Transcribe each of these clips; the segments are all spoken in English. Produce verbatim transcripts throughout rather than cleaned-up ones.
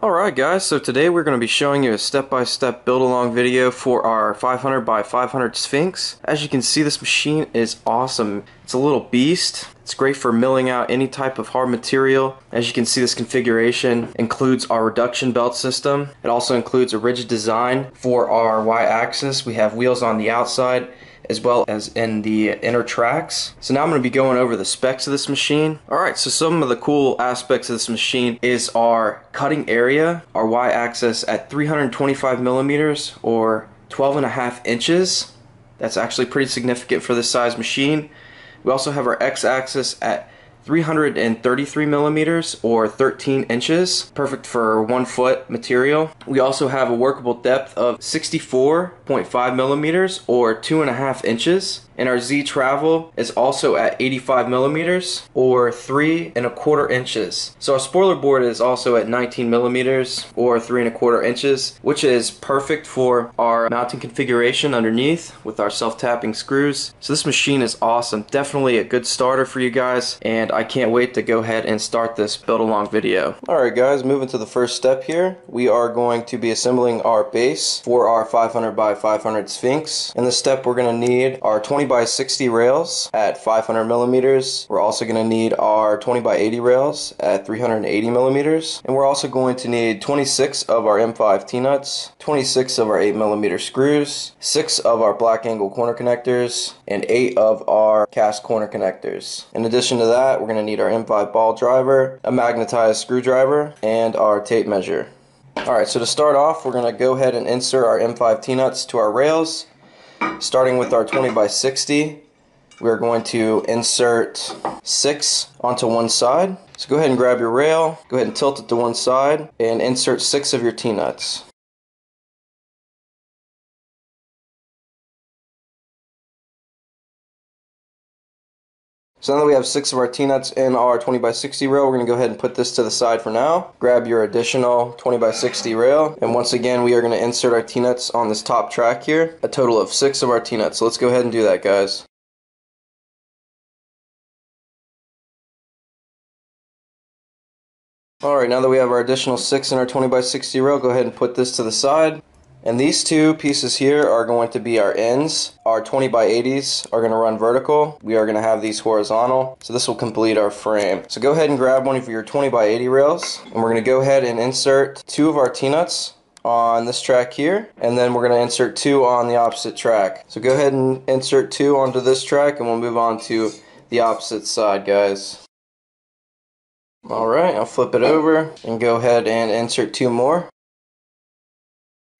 Alright guys, so today we're going to be showing you a step-by-step build-along video for our five hundred by five hundred Sphinx. As you can see, this machine is awesome. It's a little beast. It's great for milling out any type of hard material. As you can see, this configuration includes our reduction belt system. It also includes a rigid design for our Y-axis. We have wheels on the outside as well as in the inner tracks. So now I'm going to be going over the specs of this machine. Alright, so some of the cool aspects of this machine is our cutting area, our Y-axis at three hundred twenty-five millimeters or twelve and a half inches. That's actually pretty significant for this size machine. We also have our X-axis at three hundred thirty-three millimeters or thirteen inches, perfect for one foot material. We also have a workable depth of sixty-four point five millimeters or two and a half inches, and our Z travel is also at eighty-five millimeters or three and a quarter inches. So our spoiler board is also at nineteen millimeters or three and a quarter inches, which is perfect for our mounting configuration underneath with our self-tapping screws. So this machine is awesome, definitely a good starter for you guys, and I can't wait to go ahead and start this build along video. Alright guys, moving to the first step here, we are going to be assembling our base for our five hundred by five hundred Sphinx. In this step we're going to need our twenty by sixty rails at five hundred millimeters. We're also going to need our twenty by eighty rails at three hundred eighty millimeters, and we're also going to need twenty-six of our M five T-nuts, twenty-six of our eight millimeter screws, six of our black angle corner connectors, and eight of our cast corner connectors. In addition to that, we're going to need our M five ball driver, a magnetized screwdriver, and our tape measure. Alright, so to start off, we're going to go ahead and insert our M five T-nuts to our rails. Starting with our twenty by sixty, we're going to insert six onto one side. So go ahead and grab your rail, go ahead and tilt it to one side, and insert six of your T-nuts. So now that we have six of our T-nuts in our twenty by sixty rail, we're going to go ahead and put this to the side for now. Grab your additional twenty by sixty rail, and once again we are going to insert our T-nuts on this top track here. A total of six of our T-nuts, so let's go ahead and do that guys. Alright, now that we have our additional six in our twenty by sixty rail, go ahead and put this to the side. And these two pieces here are going to be our ends. Our twenty by eighties are going to run vertical. We are going to have these horizontal. So this will complete our frame. So go ahead and grab one of your twenty by eighty rails. And we're going to go ahead and insert two of our T-nuts on this track here. And then we're going to insert two on the opposite track. So go ahead and insert two onto this track, and we'll move on to the opposite side guys. Alright, I'll flip it over and go ahead and insert two more.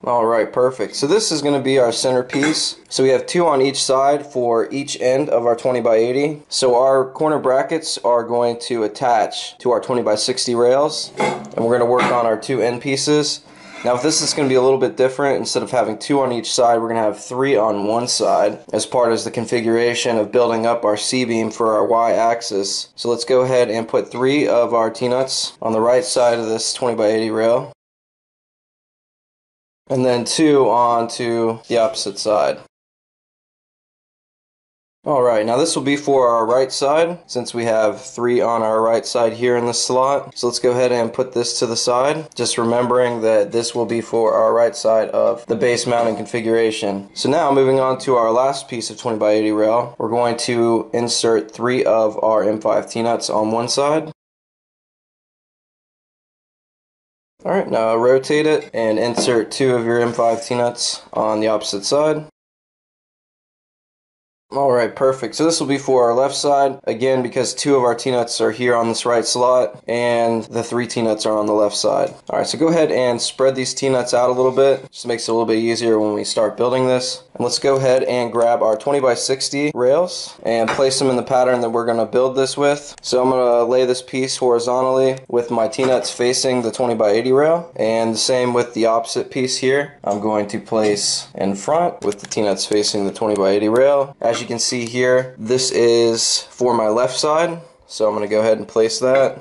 Alright, perfect. So this is going to be our centerpiece. So we have two on each side for each end of our twenty by eighty. So our corner brackets are going to attach to our twenty by sixty rails, and we're going to work on our two end pieces. Now if this is going to be a little bit different, instead of having two on each side, we're going to have three on one side as part of the configuration of building up our C-beam for our Y-axis. So let's go ahead and put three of our T-nuts on the right side of this twenty by eighty rail, and then two onto the opposite side. Alright, now this will be for our right side, since we have three on our right side here in this slot. So let's go ahead and put this to the side, just remembering that this will be for our right side of the base mounting configuration. So now moving on to our last piece of twenty by eighty rail, we're going to insert three of our M five T-nuts on one side. Alright, now rotate it and insert two of your M five T-nuts on the opposite side. Alright, perfect. So this will be for our left side, again because two of our T-nuts are here on this right slot and the three T-nuts are on the left side. Alright, so go ahead and spread these T-nuts out a little bit. Just makes it a little bit easier when we start building this. And let's go ahead and grab our twenty by sixty rails and place them in the pattern that we're going to build this with. So I'm going to lay this piece horizontally with my T-nuts facing the twenty by eighty rail, and the same with the opposite piece here. I'm going to place in front with the T-nuts facing the twenty by eighty rail. As you can see here, this is for my left side, so I'm going to go ahead and place that.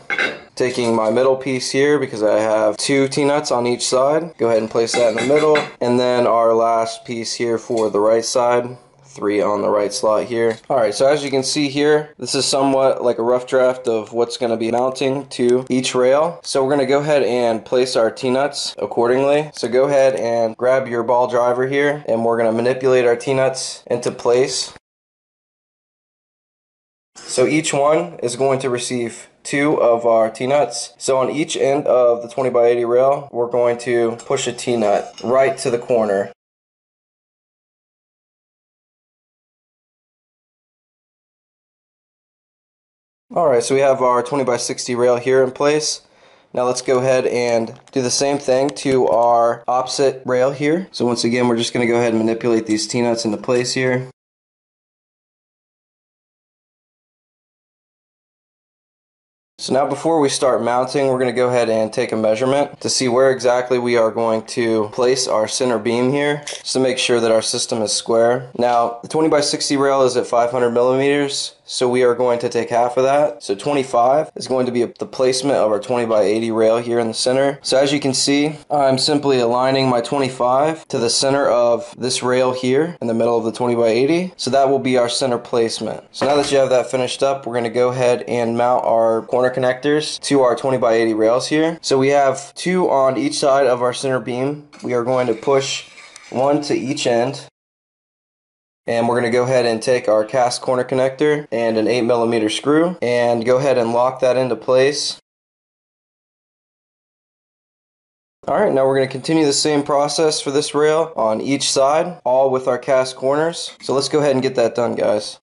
Taking my middle piece here, because I have two T-nuts on each side, go ahead and place that in the middle. And then our last piece here for the right side, three on the right slot here. Alright, so as you can see here, this is somewhat like a rough draft of what's going to be mounting to each rail. So we're going to go ahead and place our T-nuts accordingly. So go ahead and grab your ball driver here, and we're going to manipulate our T-nuts into place. So each one is going to receive two of our T-nuts. So on each end of the twenty by eighty rail, we're going to push a T-nut right to the corner. Alright, so we have our twenty by sixty rail here in place. Now let's go ahead and do the same thing to our opposite rail here. So once again, we're just going to go ahead and manipulate these T-nuts into place here. So now before we start mounting, we're going to go ahead and take a measurement to see where exactly we are going to place our center beam here, just to make sure that our system is square. Now the twenty by sixty rail is at five hundred millimeters, so we are going to take half of that. So twenty-five is going to be the placement of our twenty by eighty rail here in the center. So as you can see, I'm simply aligning my twenty-five to the center of this rail here in the middle of the twenty by eighty. So that will be our center placement. So now that you have that finished up, we're going to go ahead and mount our corner connectors to our twenty by eighty rails here. So we have two on each side of our center beam. We are going to push one to each end. And we're going to go ahead and take our cast corner connector and an eight millimeter screw and go ahead and lock that into place. Alright, now we're going to continue the same process for this rail on each side, all with our cast corners. So let's go ahead and get that done, guys.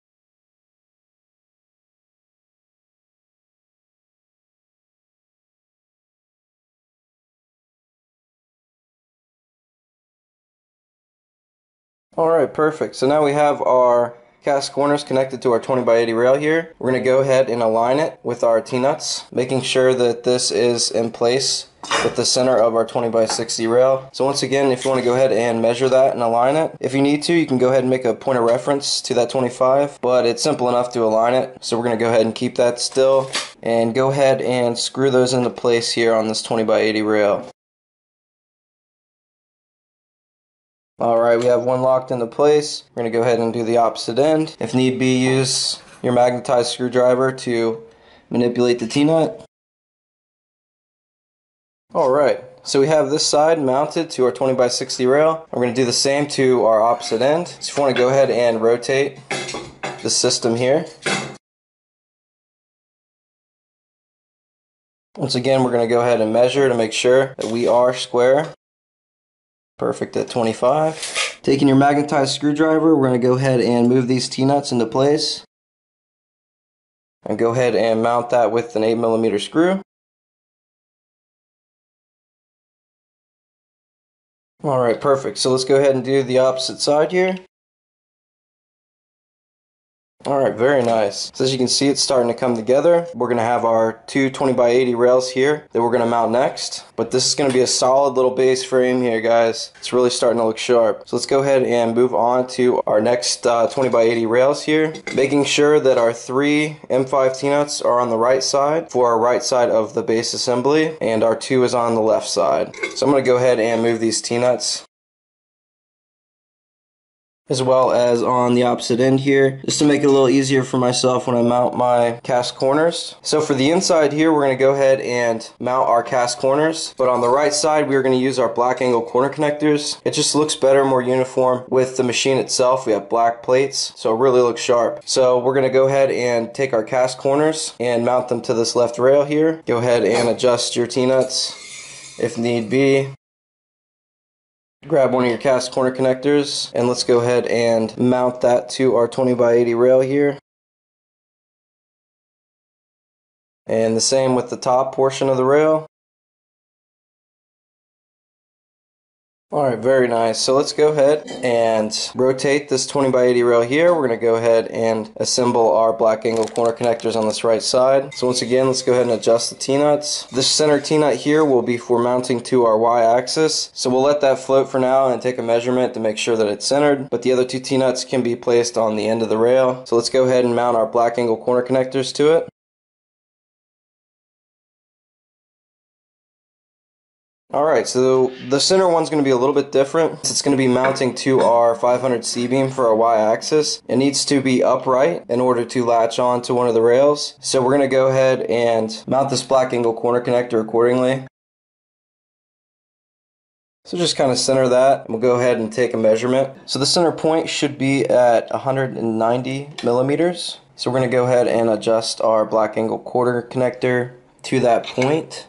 Alright, perfect. So now we have our cast corners connected to our twenty by eighty rail here. We're going to go ahead and align it with our T-nuts, making sure that this is in place with the center of our twenty by sixty rail. So once again, if you want to go ahead and measure that and align it, if you need to, you can go ahead and make a point of reference to that twenty-five, but it's simple enough to align it. So we're going to go ahead and keep that still and go ahead and screw those into place here on this twenty by eighty rail. Alright, we have one locked into place. We're going to go ahead and do the opposite end. If need be, use your magnetized screwdriver to manipulate the T-nut. Alright, so we have this side mounted to our twenty by sixty rail. We're going to do the same to our opposite end. So if you want to go ahead and rotate the system here. Once again, we're going to go ahead and measure to make sure that we are square. Perfect at twenty-five. Taking your magnetized screwdriver, we're going to go ahead and move these T-nuts into place. And go ahead and mount that with an eight millimeter screw. Alright, perfect. So let's go ahead and do the opposite side here. Alright, very nice. So as you can see, it's starting to come together. We're going to have our two twenty by eighty rails here that we're going to mount next. But this is going to be a solid little base frame here, guys. It's really starting to look sharp. So let's go ahead and move on to our next uh, twenty by eighty rails here. Making sure that our three M five T-nuts are on the right side for our right side of the base assembly. And our two is on the left side. So I'm going to go ahead and move these T-nuts, as well as on the opposite end here, just to make it a little easier for myself when I mount my cast corners. So for the inside here, we're going to go ahead and mount our cast corners, but on the right side we're going to use our black angle corner connectors. It just looks better, more uniform with the machine itself. We have black plates, so it really looks sharp. So we're going to go ahead and take our cast corners and mount them to this left rail here. Go ahead and adjust your T-nuts if need be. Grab one of your cast corner connectors and let's go ahead and mount that to our twenty by eighty rail here. And the same with the top portion of the rail. Alright, very nice. So let's go ahead and rotate this twenty by eighty rail here. We're going to go ahead and assemble our black angle corner connectors on this right side. So once again, let's go ahead and adjust the T-nuts. This center T-nut here will be for mounting to our Y-axis. So we'll let that float for now and take a measurement to make sure that it's centered. But the other two T-nuts can be placed on the end of the rail. So let's go ahead and mount our black angle corner connectors to it. Alright, so the center one's going to be a little bit different. It's going to be mounting to our five hundred C-beam for our Y-axis. It needs to be upright in order to latch on to one of the rails. So we're going to go ahead and mount this black angle corner connector accordingly. So just kind of center that, and we'll go ahead and take a measurement. So the center point should be at one hundred ninety millimeters. So we're going to go ahead and adjust our black angle quarter connector to that point.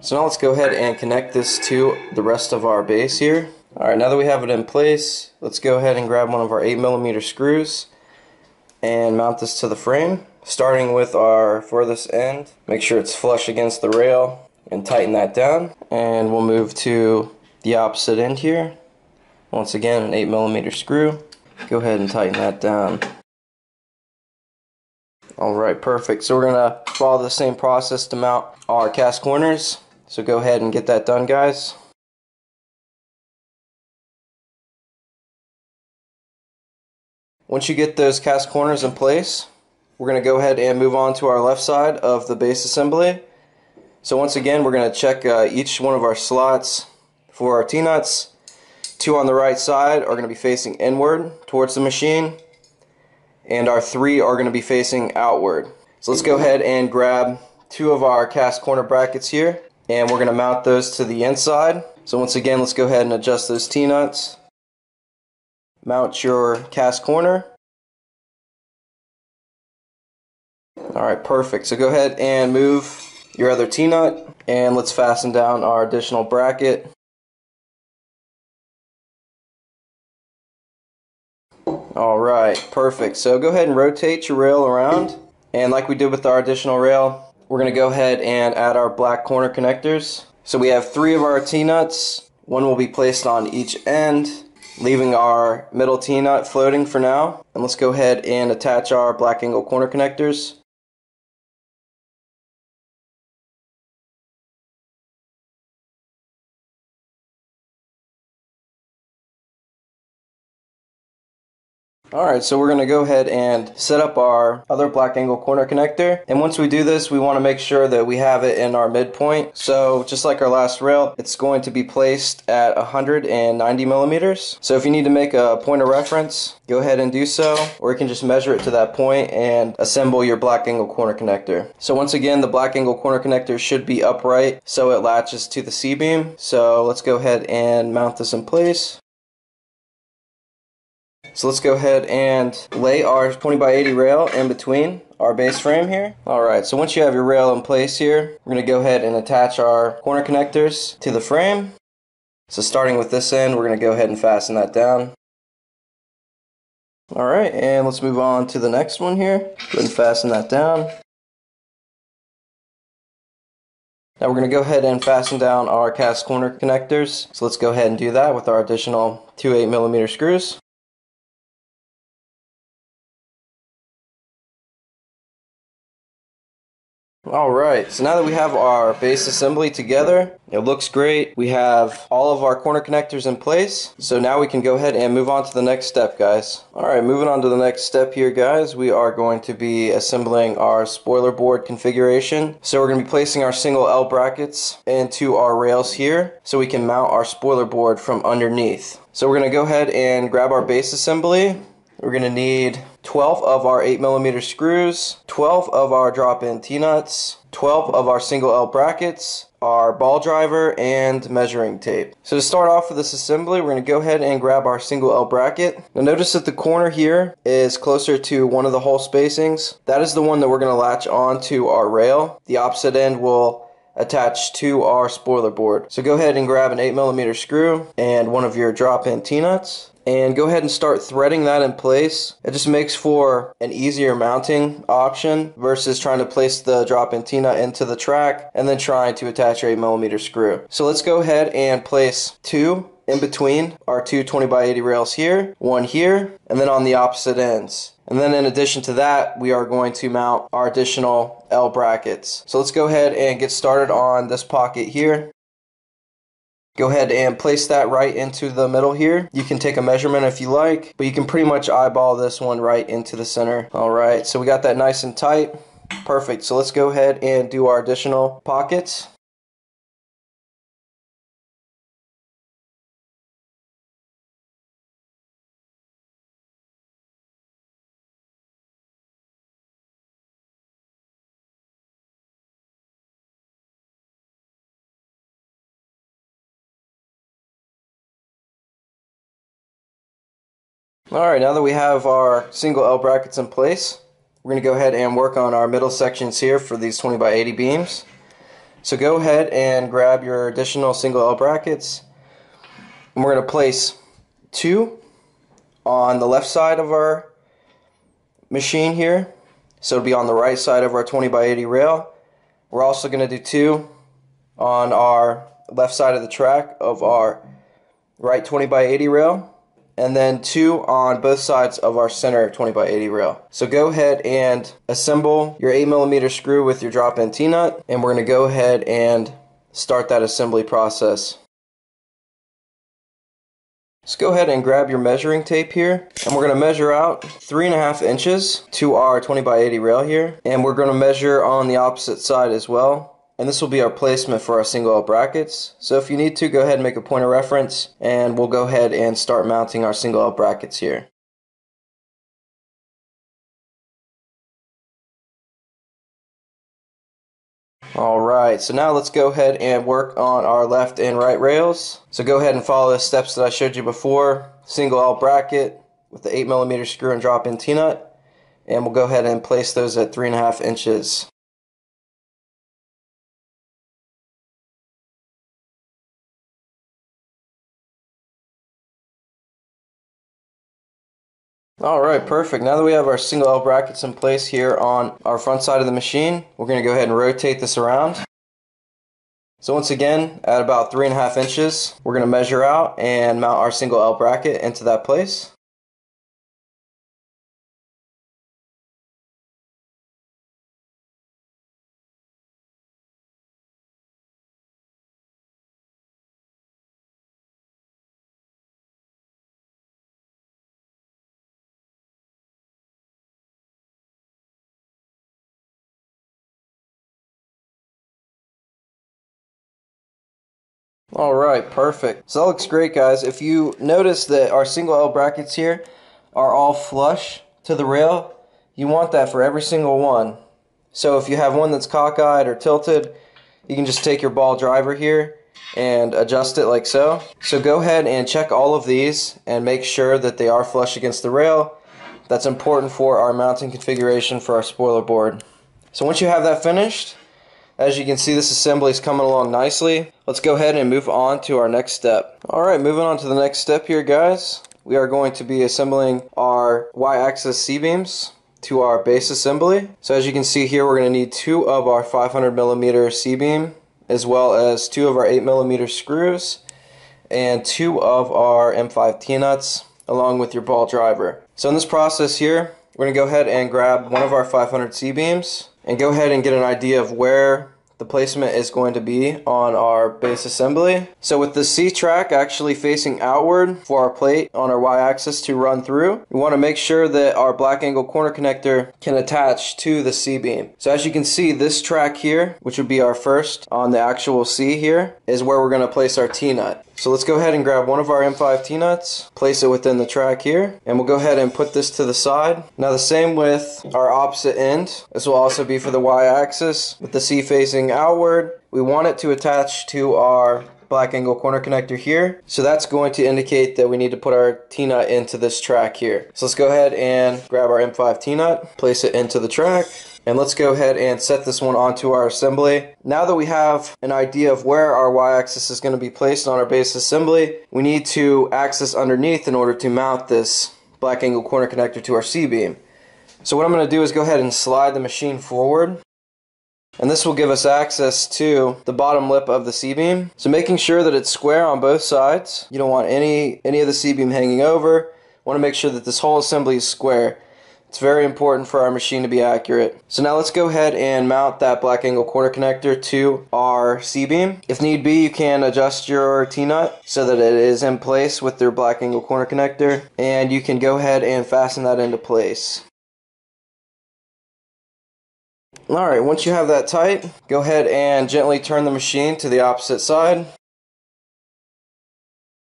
So now let's go ahead and connect this to the rest of our base here. Alright, now that we have it in place, let's go ahead and grab one of our eight millimeter screws and mount this to the frame. Starting with our furthest end, make sure it's flush against the rail and tighten that down. And we'll move to the opposite end here. Once again, an eight millimeter screw. Go ahead and tighten that down. Alright, perfect. So we're going to follow the same process to mount our cast corners. So go ahead and get that done, guys. Once you get those cast corners in place, we're going to go ahead and move on to our left side of the base assembly. So once again, we're going to check uh, each one of our slots for our T-nuts. Two on the right side are going to be facing inward towards the machine, and our three are going to be facing outward. So let's go ahead and grab two of our cast corner brackets here, and we're going to mount those to the inside. So once again, let's go ahead and adjust those T-nuts. Mount your cast corner. Alright, perfect. So go ahead and move your other T-nut, and let's fasten down our additional bracket. Alright, perfect. So go ahead and rotate your rail around, and like we did with our additional rail, we're going to go ahead and add our black corner connectors. So we have three of our T-nuts. One will be placed on each end, leaving our middle T-nut floating for now. And let's go ahead and attach our black angle corner connectors. Alright, so we're going to go ahead and set up our other black angle corner connector, and once we do this, we want to make sure that we have it in our midpoint. So just like our last rail, it's going to be placed at one hundred ninety millimeters. So if you need to make a point of reference, go ahead and do so, or you can just measure it to that point and assemble your black angle corner connector. So once again, the black angle corner connector should be upright so it latches to the C-beam. So let's go ahead and mount this in place. So let's go ahead and lay our twenty by eighty rail in between our base frame here. Alright, so once you have your rail in place here, we're going to go ahead and attach our corner connectors to the frame. So starting with this end, we're going to go ahead and fasten that down. Alright, and let's move on to the next one here. Go ahead and fasten that down. Now we're going to go ahead and fasten down our cast corner connectors. So let's go ahead and do that with our additional two eight millimeter screws. Alright, so now that we have our base assembly together, it looks great. We have all of our corner connectors in place, so now we can go ahead and move on to the next step, guys. Alright, moving on to the next step here, guys, we are going to be assembling our spoiler board configuration. So we're going to be placing our single L brackets into our rails here, so we can mount our spoiler board from underneath. So we're going to go ahead and grab our base assembly. We're going to need twelve of our eight millimeter screws, twelve of our drop-in T-nuts, twelve of our single L brackets, our ball driver, and measuring tape. So to start off with this assembly, we're going to go ahead and grab our single L bracket. Now notice that the corner here is closer to one of the hole spacings. That is the one that we're going to latch onto our rail. The opposite end will attach to our spoiler board. So go ahead and grab an eight millimeter screw and one of your drop-in T-nuts, and go ahead and start threading that in place. It just makes for an easier mounting option versus trying to place the drop-in T-nut into the track and then trying to attach your eight millimeter screw. So let's go ahead and place two in between our two twenty by eighty rails here, one here, and then on the opposite ends. And then in addition to that, we are going to mount our additional L brackets. So let's go ahead and get started on this pocket here. Go ahead and place that right into the middle here. You can take a measurement if you like, but you can pretty much eyeball this one right into the center. Alright, so we got that nice and tight. Perfect. So let's go ahead and do our additional pockets. Alright, now that we have our single L brackets in place, we're going to go ahead and work on our middle sections here for these twenty by eighty beams. So go ahead and grab your additional single L brackets, and we're going to place two on the left side of our machine here, so it'll be on the right side of our twenty by eighty rail. We're also going to do two on our left side of the track of our right twenty by eighty rail, and then two on both sides of our center twenty by eighty rail. So go ahead and assemble your eight millimeter screw with your drop-in T-nut, and we're going to go ahead and start that assembly process. Let's go ahead and grab your measuring tape here, and we're going to measure out three and a half inches to our twenty by eighty rail here, and we're going to measure on the opposite side as well. And this will be our placement for our single L brackets. So if you need to, go ahead and make a point of reference, and we'll go ahead and start mounting our single L brackets here. Alright, so now let's go ahead and work on our left and right rails. So go ahead and follow the steps that I showed you before. Single L bracket with the eight millimeter screw and drop-in T-nut, and we'll go ahead and place those at three and a half inches. Alright, perfect. Now that we have our single L brackets in place here on our front side of the machine, we're going to go ahead and rotate this around. So once again, at about three and a half inches, we're going to measure out and mount our single L bracket into that place. Alright, perfect. So that looks great, guys. If you notice that our single L brackets here are all flush to the rail, you want that for every single one. So if you have one that's cockeyed or tilted, you can just take your ball driver here and adjust it like so. So go ahead and check all of these and make sure that they are flush against the rail. That's important for our mounting configuration for our spoiler board. So once you have that finished, as you can see, this assembly is coming along nicely. Let's go ahead and move on to our next step. Alright, moving on to the next step here, guys. We are going to be assembling our Y-axis C-beams to our base assembly. So as you can see here, we're going to need two of our five hundred millimeter C-beam, as well as two of our eight millimeter screws, and two of our M five T-nuts, along with your ball driver. So in this process here, we're going to go ahead and grab one of our five hundred C-beams, and go ahead and get an idea of where the placement is going to be on our base assembly. So with the C track actually facing outward for our plate on our Y-axis to run through, we want to make sure that our black angle corner connector can attach to the C-beam. So as you can see, this track here, which would be our first on the actual C here, is where we're going to place our T-nut. So let's go ahead and grab one of our M five T-nuts, place it within the track here, and we'll go ahead and put this to the side. Now the same with our opposite end. This will also be for the Y-axis with the C facing outward. We want it to attach to our black angle corner connector here. So that's going to indicate that we need to put our T-nut into this track here. So let's go ahead and grab our M five T-nut, place it into the track, and let's go ahead and set this one onto our assembly. Now that we have an idea of where our Y-axis is going to be placed on our base assembly, we need to access underneath in order to mount this black angle corner connector to our C-beam. So what I'm going to do is go ahead and slide the machine forward, and this will give us access to the bottom lip of the C-beam. So making sure that it's square on both sides. You don't want any, any of the C-beam hanging over. Want to make sure that this whole assembly is square. It's very important for our machine to be accurate. So now let's go ahead and mount that black angle corner connector to our C-beam. If need be, you can adjust your T-nut so that it is in place with your black angle corner connector, and you can go ahead and fasten that into place. Alright, once you have that tight, go ahead and gently turn the machine to the opposite side.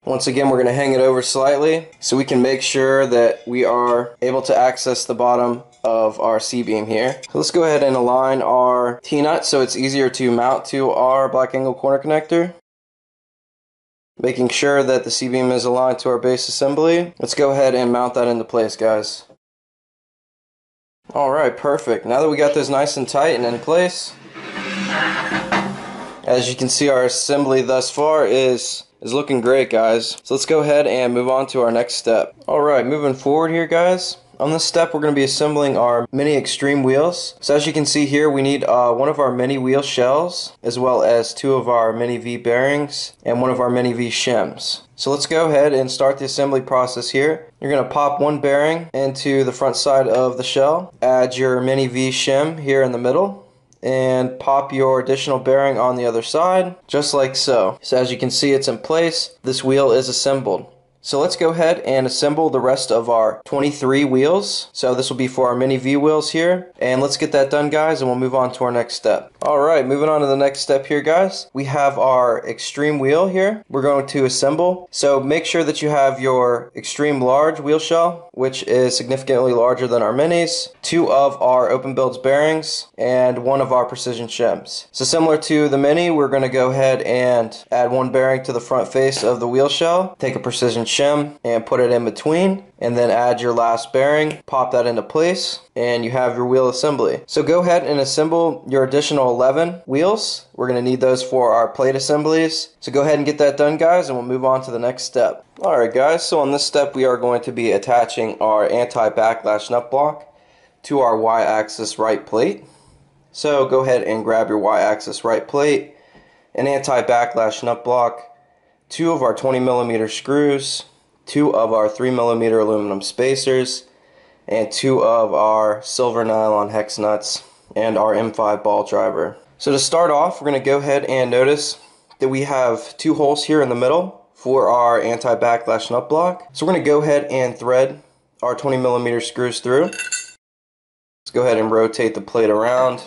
Once again, we're going to hang it over slightly so we can make sure that we are able to access the bottom of our C-beam here. So let's go ahead and align our T-nut so it's easier to mount to our black angle corner connector. Making sure that the C-beam is aligned to our base assembly. Let's go ahead and mount that into place, guys. Alright, perfect. Now that we got this nice and tight and in place, as you can see, our assembly thus far is is looking great, guys. So let's go ahead and move on to our next step. Alright, moving forward here, guys. On this step, we're going to be assembling our mini extreme wheels. So as you can see here, we need uh, one of our mini wheel shells, as well as two of our mini V bearings, and one of our mini V shims. So let's go ahead and start the assembly process here. You're going to pop one bearing into the front side of the shell, add your mini V shim here in the middle, and pop your additional bearing on the other side, just like so. So as you can see, it's in place. This wheel is assembled. So let's go ahead and assemble the rest of our twenty-three wheels. So this will be for our mini V wheels here. And let's get that done, guys, and we'll move on to our next step. Alright, moving on to the next step here, guys. We have our extreme wheel here we're going to assemble. So make sure that you have your extreme large wheel shell, which is significantly larger than our minis, two of our Open Builds bearings, and one of our precision shims. So similar to the mini, we're going to go ahead and add one bearing to the front face of the wheel shell, take a precision shim and put it in between, and then add your last bearing, pop that into place, and you have your wheel assembly. So go ahead and assemble your additional eleven wheels. We're going to need those for our plate assemblies. So go ahead and get that done, guys, and we'll move on to the next step. Alright, guys, so on this step we are going to be attaching our anti-backlash nut block to our y-axis right plate. So go ahead and grab your y-axis right plate, an anti-backlash nut block, two of our twenty millimeter screws, two of our three millimeter aluminum spacers, and two of our silver nylon hex nuts, and our M five ball driver. So to start off, we're going to go ahead and notice that we have two holes here in the middle for our anti-backlash nut block. So we're going to go ahead and thread our twenty millimeter screws through. Let's go ahead and rotate the plate around.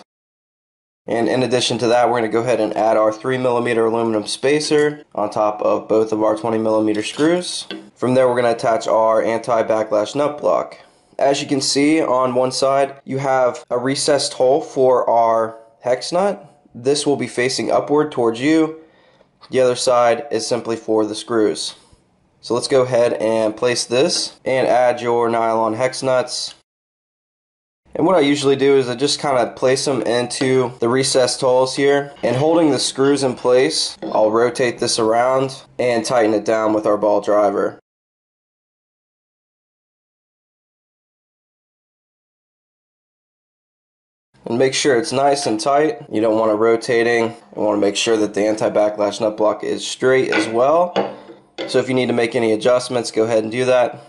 And in addition to that, we're going to go ahead and add our three millimeter aluminum spacer on top of both of our twenty millimeter screws. From there, we're going to attach our anti-backlash nut block. As you can see, on one side, you have a recessed hole for our hex nut. This will be facing upward towards you. The other side is simply for the screws. So let's go ahead and place this and add your nylon hex nuts. And what I usually do is I just kind of place them into the recessed holes here, and holding the screws in place, I'll rotate this around and tighten it down with our ball driver. And make sure it's nice and tight. You don't want it rotating. You want to make sure that the anti-backlash nut block is straight as well. So if you need to make any adjustments, go ahead and do that.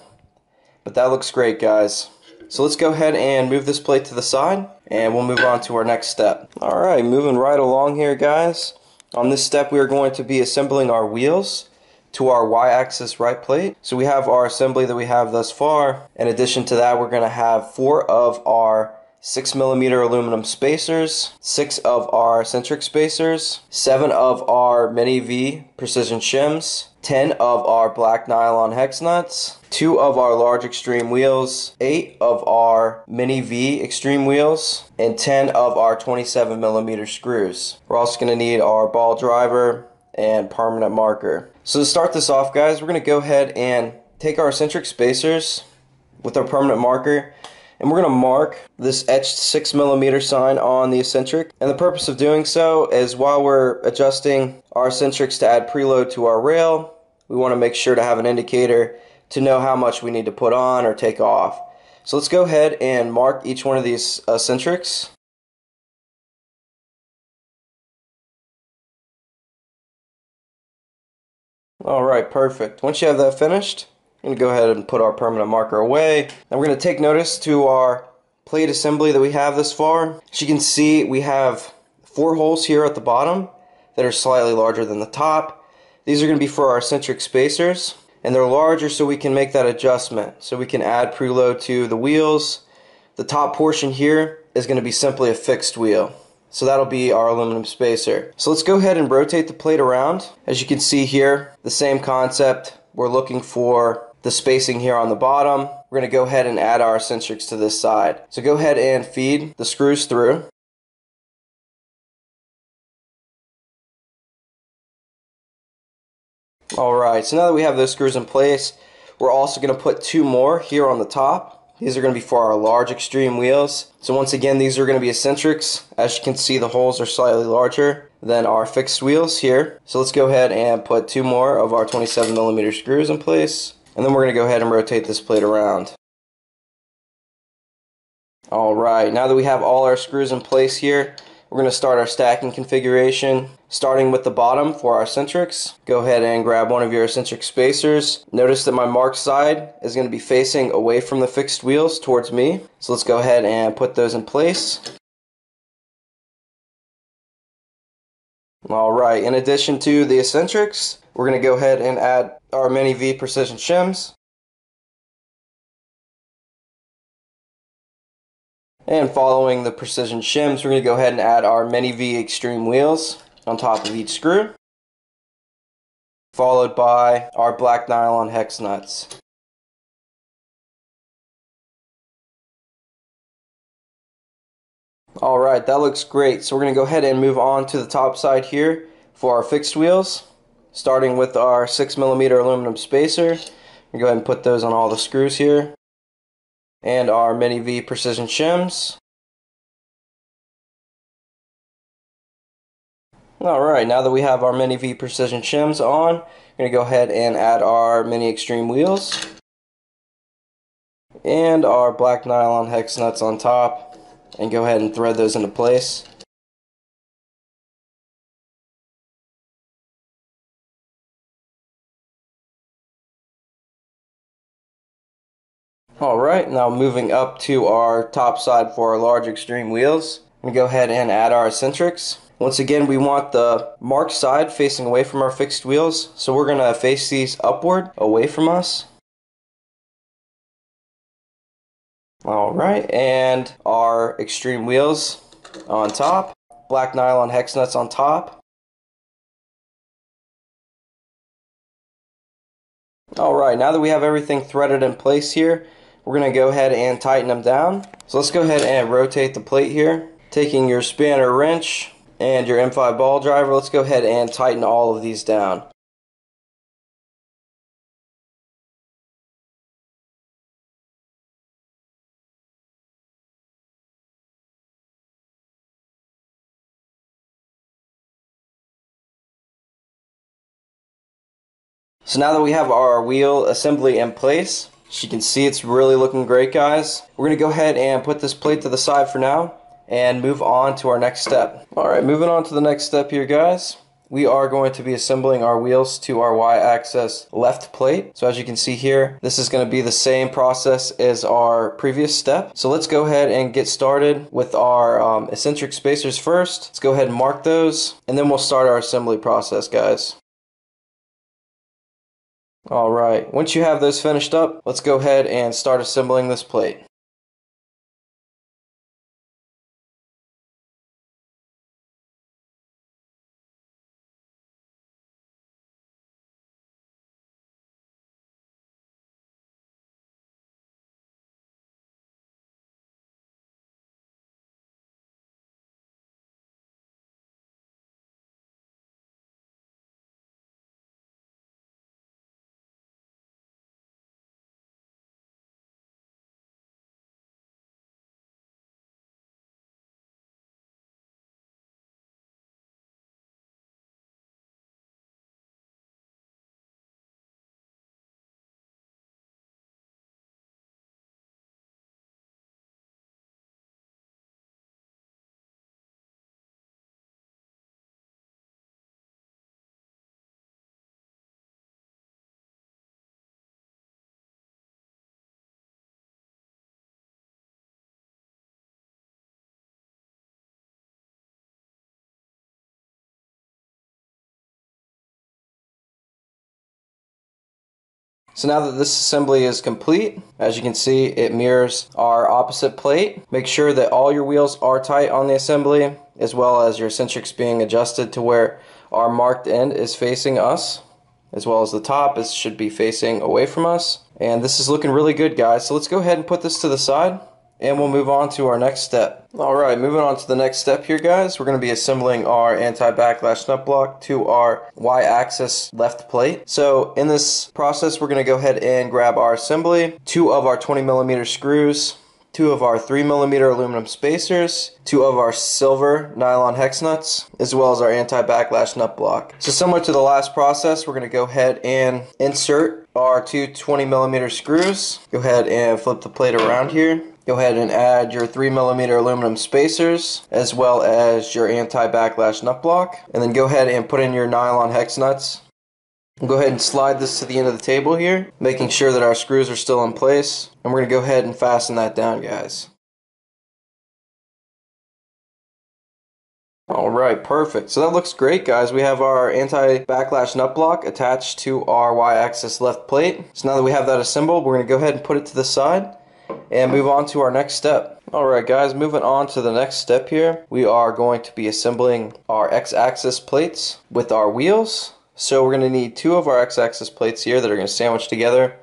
But that looks great, guys. So let's go ahead and move this plate to the side, and we'll move on to our next step. Alright, moving right along here, guys. On this step, we are going to be assembling our wheels to our y-axis right plate. So we have our assembly that we have thus far. In addition to that, we're going to have four of our six millimeter aluminum spacers, six of our eccentric spacers, seven of our Mini V precision shims, ten of our black nylon hex nuts, two of our large extreme wheels, eight of our Mini V extreme wheels, and ten of our twenty-seven millimeter screws. We're also going to need our ball driver and permanent marker. So to start this off, guys, we're going to go ahead and take our eccentric spacers with our permanent marker, and we're going to mark this etched six millimeter sign on the eccentric. And the purpose of doing so is while we're adjusting our eccentrics to add preload to our rail, we want to make sure to have an indicator to know how much we need to put on or take off. So let's go ahead and mark each one of these eccentrics. Alright, perfect. Once you have that finished, I'm going to go ahead and put our permanent marker away. Now we're going to take notice to our plate assembly that we have this far. As you can see, we have four holes here at the bottom that are slightly larger than the top. These are going to be for our eccentric spacers, and they're larger so we can make that adjustment. So we can add preload to the wheels. The top portion here is going to be simply a fixed wheel. So that'll be our aluminum spacer. So let's go ahead and rotate the plate around. As you can see here, the same concept. We're looking for the spacing here on the bottom. We're going to go ahead and add our eccentrics to this side. So go ahead and feed the screws through. Alright, so now that we have those screws in place, we're also going to put two more here on the top. These are going to be for our large extreme wheels. So once again, these are going to be eccentrics. As you can see, the holes are slightly larger than our fixed wheels here. So let's go ahead and put two more of our twenty-seven millimeter screws in place. And then we're going to go ahead and rotate this plate around. Alright, now that we have all our screws in place here, we're going to start our stacking configuration. Starting with the bottom for our eccentrics, go ahead and grab one of your eccentric spacers. Notice that my marked side is going to be facing away from the fixed wheels towards me. So let's go ahead and put those in place. Alright, in addition to the eccentrics, we're going to go ahead and add our Mini V precision shims. And following the precision shims, we're going to go ahead and add our Mini V extreme wheels on top of each screw, followed by our black nylon hex nuts. Alright, that looks great. So we're going to go ahead and move on to the top side here for our fixed wheels, starting with our six millimeter aluminum spacer. We're going to go ahead and put those on all the screws here. And our Mini V precision shims. Alright, now that we have our Mini V precision shims on, we're going to go ahead and add our Mini extreme wheels. And our black nylon hex nuts on top. And go ahead and thread those into place. Alright, now moving up to our top side for our large extreme wheels, I'm going to go ahead and add our eccentrics. Once again, we want the marked side facing away from our fixed wheels, so we're going to face these upward, away from us. Alright, and our extreme wheels on top, black nylon hex nuts on top. Alright, now that we have everything threaded in place here, we're going to go ahead and tighten them down. So let's go ahead and rotate the plate here. Taking your spanner wrench and your M five ball driver, let's go ahead and tighten all of these down. So now that we have our wheel assembly in place, as you can see, it's really looking great, guys. We're going to go ahead and put this plate to the side for now and move on to our next step. Alright, moving on to the next step here, guys. We are going to be assembling our wheels to our Y-axis left plate. So as you can see here, this is going to be the same process as our previous step. So let's go ahead and get started with our um, eccentric spacers first. Let's go ahead and mark those, and then we'll start our assembly process, guys. Alright, once you have those finished up, let's go ahead and start assembling this plate. So now that this assembly is complete, as you can see, it mirrors our opposite plate. Make sure that all your wheels are tight on the assembly, as well as your eccentrics being adjusted to where our marked end is facing us, as well as the top is, should be facing away from us. And this is looking really good, guys. So let's go ahead and put this to the side and we'll move on to our next step. Alright, moving on to the next step here, guys. We're going to be assembling our anti-backlash nut block to our y-axis left plate. So in this process, we're going to go ahead and grab our assembly, two of our twenty millimeter screws, two of our three millimeter aluminum spacers, two of our silver nylon hex nuts, as well as our anti-backlash nut block. So similar to the last process, we're going to go ahead and insert our two twenty millimeter screws. Go ahead and flip the plate around here. Go ahead and add your three millimeter aluminum spacers, as well as your anti-backlash nut block. And then go ahead and put in your nylon hex nuts. Go ahead and slide this to the end of the table here, making sure that our screws are still in place, and we're going to go ahead and fasten that down, guys. Alright, perfect. So that looks great, guys. We have our anti-backlash nut block attached to our y-axis left plate. So now that we have that assembled, we're going to go ahead and put it to the side and move on to our next step. Alright guys, moving on to the next step here, we are going to be assembling our x-axis plates with our wheels. So we're going to need two of our x-axis plates here that are going to sandwich together.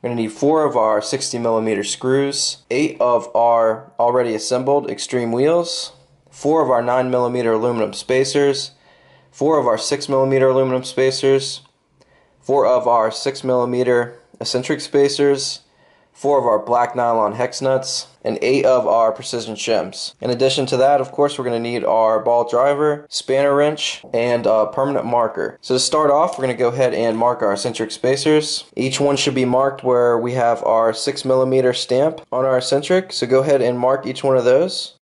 We're going to need four of our sixty millimeter screws, eight of our already assembled extreme wheels, four of our nine millimeter aluminum spacers, four of our six millimeter aluminum spacers, four of our six millimeter eccentric spacers, four of our black nylon hex nuts, and eight of our precision shims. In addition to that, of course, we're going to need our ball driver, spanner wrench, and a permanent marker. So to start off, we're going to go ahead and mark our eccentric spacers. Each one should be marked where we have our six millimeter stamp on our eccentric, so go ahead and mark each one of those.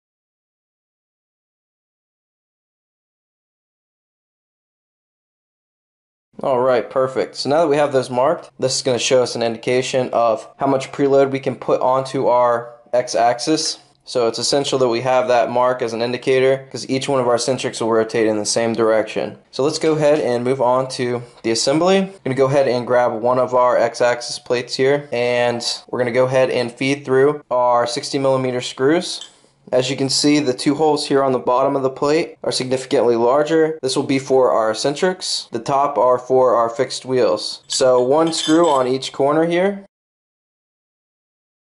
Alright, perfect. So now that we have those marked, this is going to show us an indication of how much preload we can put onto our x-axis. So it's essential that we have that mark as an indicator, because each one of our eccentrics will rotate in the same direction. So let's go ahead and move on to the assembly. I'm going to go ahead and grab one of our x-axis plates here, and we're going to go ahead and feed through our sixty millimeter screws. As you can see, the two holes here on the bottom of the plate are significantly larger. This will be for our eccentrics. The top are for our fixed wheels. So one screw on each corner here.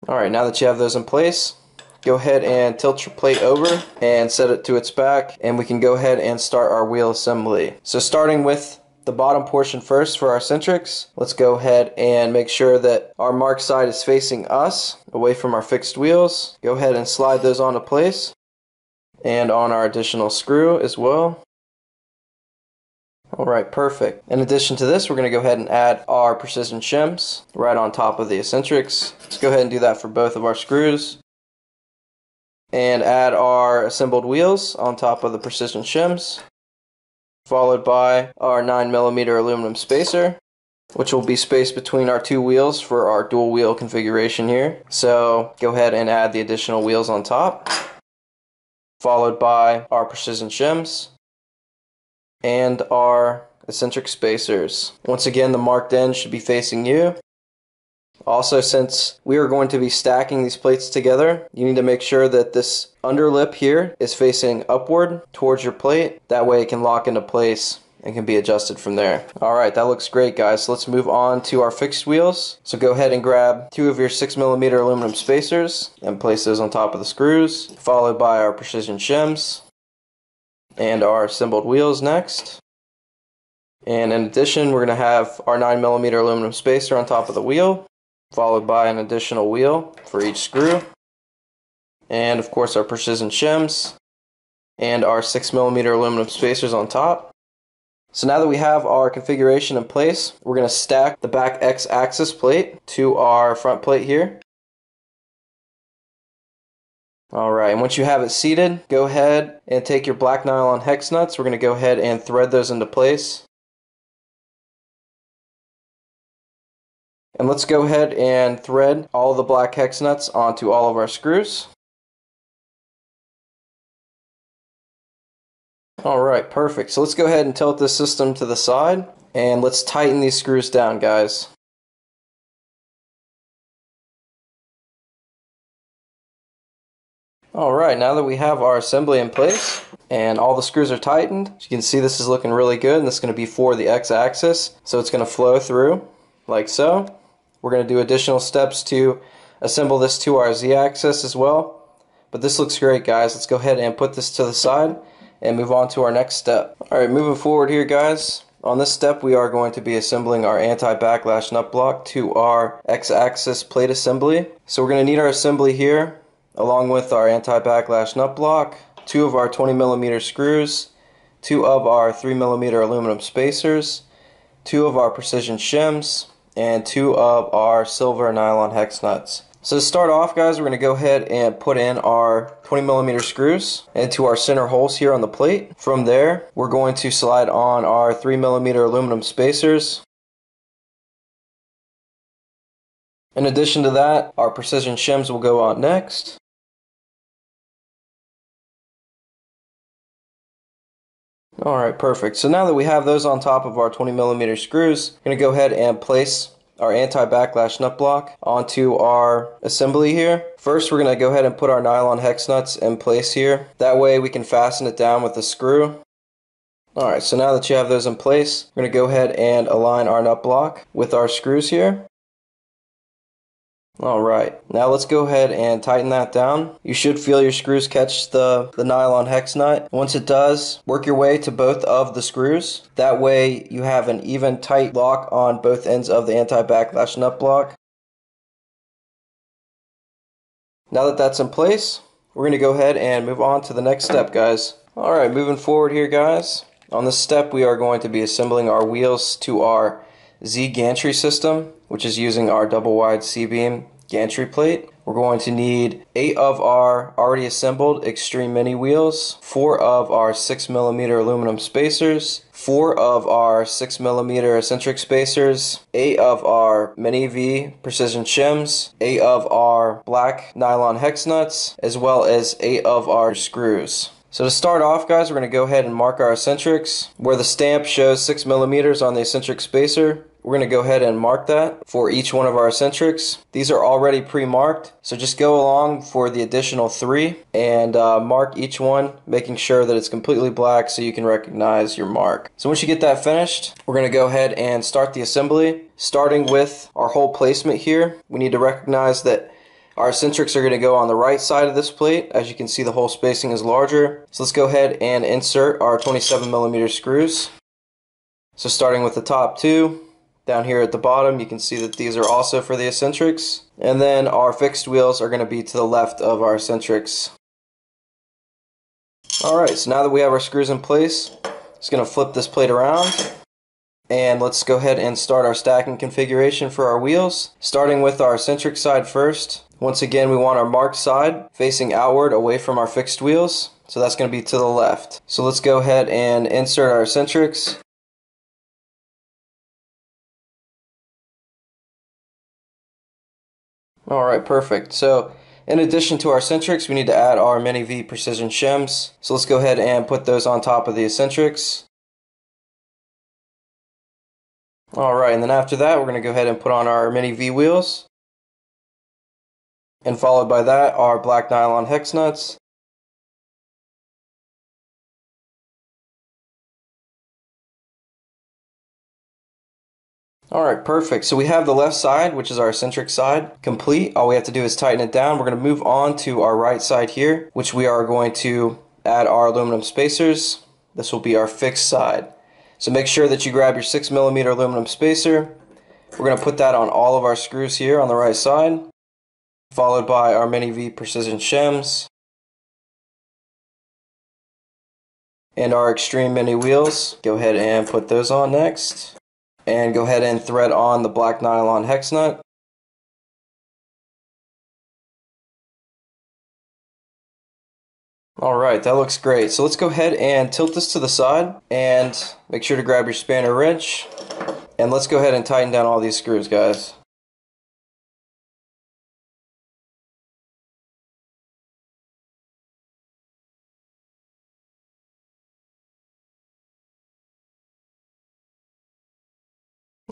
Alright, now that you have those in place, go ahead and tilt your plate over and set it to its back, and we can go ahead and start our wheel assembly. So starting with the bottom portion first for our eccentrics, let's go ahead and make sure that our marked side is facing us, away from our fixed wheels. Go ahead and slide those onto place, and on our additional screw as well. Alright, perfect. In addition to this, we're going to go ahead and add our precision shims right on top of the eccentrics. Let's go ahead and do that for both of our screws. And add our assembled wheels on top of the precision shims, followed by our nine millimeter aluminum spacer, which will be spaced between our two wheels for our dual wheel configuration here. So go ahead and add the additional wheels on top, followed by our precision shims and our eccentric spacers. Once again, the marked end should be facing you. Also, since we are going to be stacking these plates together, you need to make sure that this underlip here is facing upward towards your plate. That way it can lock into place and can be adjusted from there. Alright, that looks great, guys. So let's move on to our fixed wheels. So go ahead and grab two of your six millimeter aluminum spacers and place those on top of the screws, followed by our precision shims and our assembled wheels next. And in addition, we're going to have our nine millimeter aluminum spacer on top of the wheel, followed by an additional wheel for each screw, and of course our precision shims and our six millimeter aluminum spacers on top. So now that we have our configuration in place, we're going to stack the back x-axis plate to our front plate here. Alright, and once you have it seated, go ahead and take your black nylon hex nuts. We're going to go ahead and thread those into place. And let's go ahead and thread all the black hex nuts onto all of our screws. Alright, perfect. So let's go ahead and tilt this system to the side, and let's tighten these screws down, guys. Alright, now that we have our assembly in place and all the screws are tightened, as you can see, this is looking really good, and this is going to be for the x-axis, so it's going to flow through like so. We're going to do additional steps to assemble this to our Z-axis as well. But this looks great, guys. Let's go ahead and put this to the side and move on to our next step. Alright, moving forward here, guys. On this step, we are going to be assembling our anti-backlash nut block to our X-axis plate assembly. So we're going to need our assembly here, along with our anti-backlash nut block, two of our twenty millimeter screws, two of our three millimeter aluminum spacers, two of our precision shims, and two of our silver nylon hex nuts. So to start off, guys, we're going to go ahead and put in our twenty millimeter screws into our center holes here on the plate. From there, we're going to slide on our three millimeter aluminum spacers. In addition to that, our precision shims will go on next. Alright, perfect. So now that we have those on top of our twenty millimeter screws, I'm going to go ahead and place our anti-backlash nut block onto our assembly here. First, we're going to go ahead and put our nylon hex nuts in place here. That way we can fasten it down with a screw. Alright, so now that you have those in place, we're going to go ahead and align our nut block with our screws here. Alright, now let's go ahead and tighten that down. You should feel your screws catch the, the nylon hex nut. Once it does, work your way to both of the screws. That way you have an even tight lock on both ends of the anti-backlash nut block. Now that that's in place, we're going to go ahead and move on to the next step, guys. Alright, moving forward here, guys. On this step, we are going to be assembling our wheels to our Z gantry system, which is using our double wide C-beam gantry plate. We're going to need eight of our already assembled Extreme Mini wheels, four of our six millimeter aluminum spacers, four of our six millimeter eccentric spacers, eight of our Mini V precision shims, eight of our black nylon hex nuts, as well as eight of our screws. So to start off, guys, we're going to go ahead and mark our eccentrics. Where the stamp shows six millimeters on the eccentric spacer, we're going to go ahead and mark that for each one of our eccentrics. These are already pre-marked, so just go along for the additional three and uh, mark each one, making sure that it's completely black so you can recognize your mark. So once you get that finished, we're going to go ahead and start the assembly. Starting with our hole placement here, we need to recognize that our eccentrics are going to go on the right side of this plate. As you can see, the hole spacing is larger. So let's go ahead and insert our twenty-seven millimeter screws. So starting with the top two, down here at the bottom, you can see that these are also for the eccentrics. And then our fixed wheels are going to be to the left of our eccentrics. Alright, so now that we have our screws in place, just going to flip this plate around. And let's go ahead and start our stacking configuration for our wheels, starting with our eccentric side first. Once again, we want our marked side facing outward away from our fixed wheels, so that's going to be to the left. So let's go ahead and insert our eccentrics. Alright, perfect. So in addition to our eccentrics, we need to add our Mini V precision shims. So let's go ahead and put those on top of the eccentrics. Alright, and then after that, we're going to go ahead and put on our Mini V wheels. And followed by that are black nylon hex nuts. Alright, perfect. So we have the left side, which is our eccentric side, complete. All we have to do is tighten it down. We're going to move on to our right side here, which we are going to add our aluminum spacers. This will be our fixed side. So make sure that you grab your six millimeter aluminum spacer. We're going to put that on all of our screws here on the right side, followed by our Mini V precision shims and our Extreme Mini wheels. Go ahead and put those on next, and go ahead and thread on the black nylon hex nut. Alright, that looks great. So let's go ahead and tilt this to the side, and make sure to grab your spanner wrench, and let's go ahead and tighten down all these screws, guys.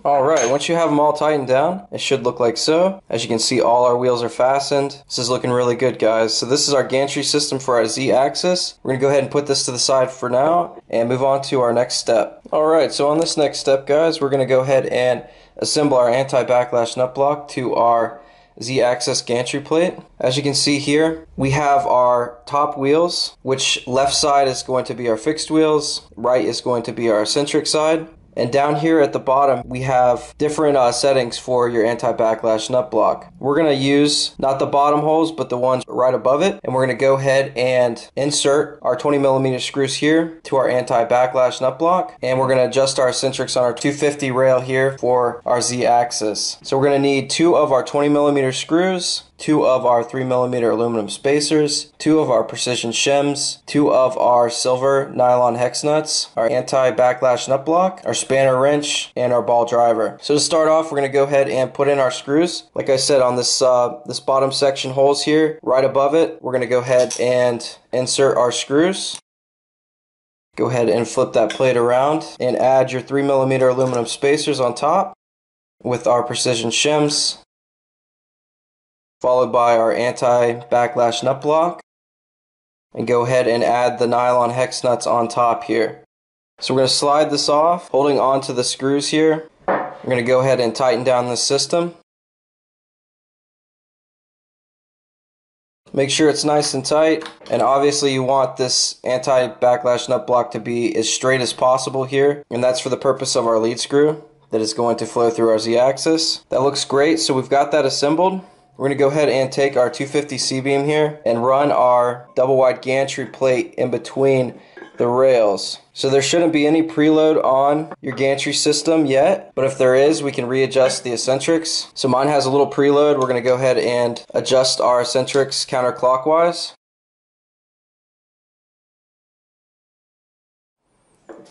Alright, once you have them all tightened down, it should look like so. As you can see, all our wheels are fastened. This is looking really good, guys. So this is our gantry system for our Z-axis. We're going to go ahead and put this to the side for now and move on to our next step. Alright, so on this next step, guys, we're going to go ahead and assemble our anti-backlash nut block to our Z-axis gantry plate. As you can see here, we have our top wheels, which left side is going to be our fixed wheels, right is going to be our eccentric side. And down here at the bottom, we have different uh, settings for your anti-backlash nut block. We're going to use not the bottom holes, but the ones right above it. And we're going to go ahead and insert our twenty millimeter screws here to our anti-backlash nut block. And we're going to adjust our eccentrics on our two fifty rail here for our Z-axis. So we're going to need two of our twenty millimeter screws, two of our three millimeter aluminum spacers, two of our precision shims, two of our silver nylon hex nuts, our anti-backlash nut block, our spanner wrench, and our ball driver. So to start off, we're going to go ahead and put in our screws. Like I said, on this, uh, this bottom section holes here, right above it, we're going to go ahead and insert our screws. Go ahead and flip that plate around and add your three millimeter aluminum spacers on top with our precision shims, followed by our anti-backlash nut block, and go ahead and add the nylon hex nuts on top here. So we're going to slide this off, holding onto the screws here. We're going to go ahead and tighten down the system. Make sure it's nice and tight, and obviously you want this anti-backlash nut block to be as straight as possible here, and that's for the purpose of our lead screw that is going to flow through our Z-axis. That looks great, so we've got that assembled. We're going to go ahead and take our two fifty C-beam here and run our double wide gantry plate in between the rails. So there shouldn't be any preload on your gantry system yet, but if there is, we can readjust the eccentrics. So mine has a little preload. We're going to go ahead and adjust our eccentrics counterclockwise.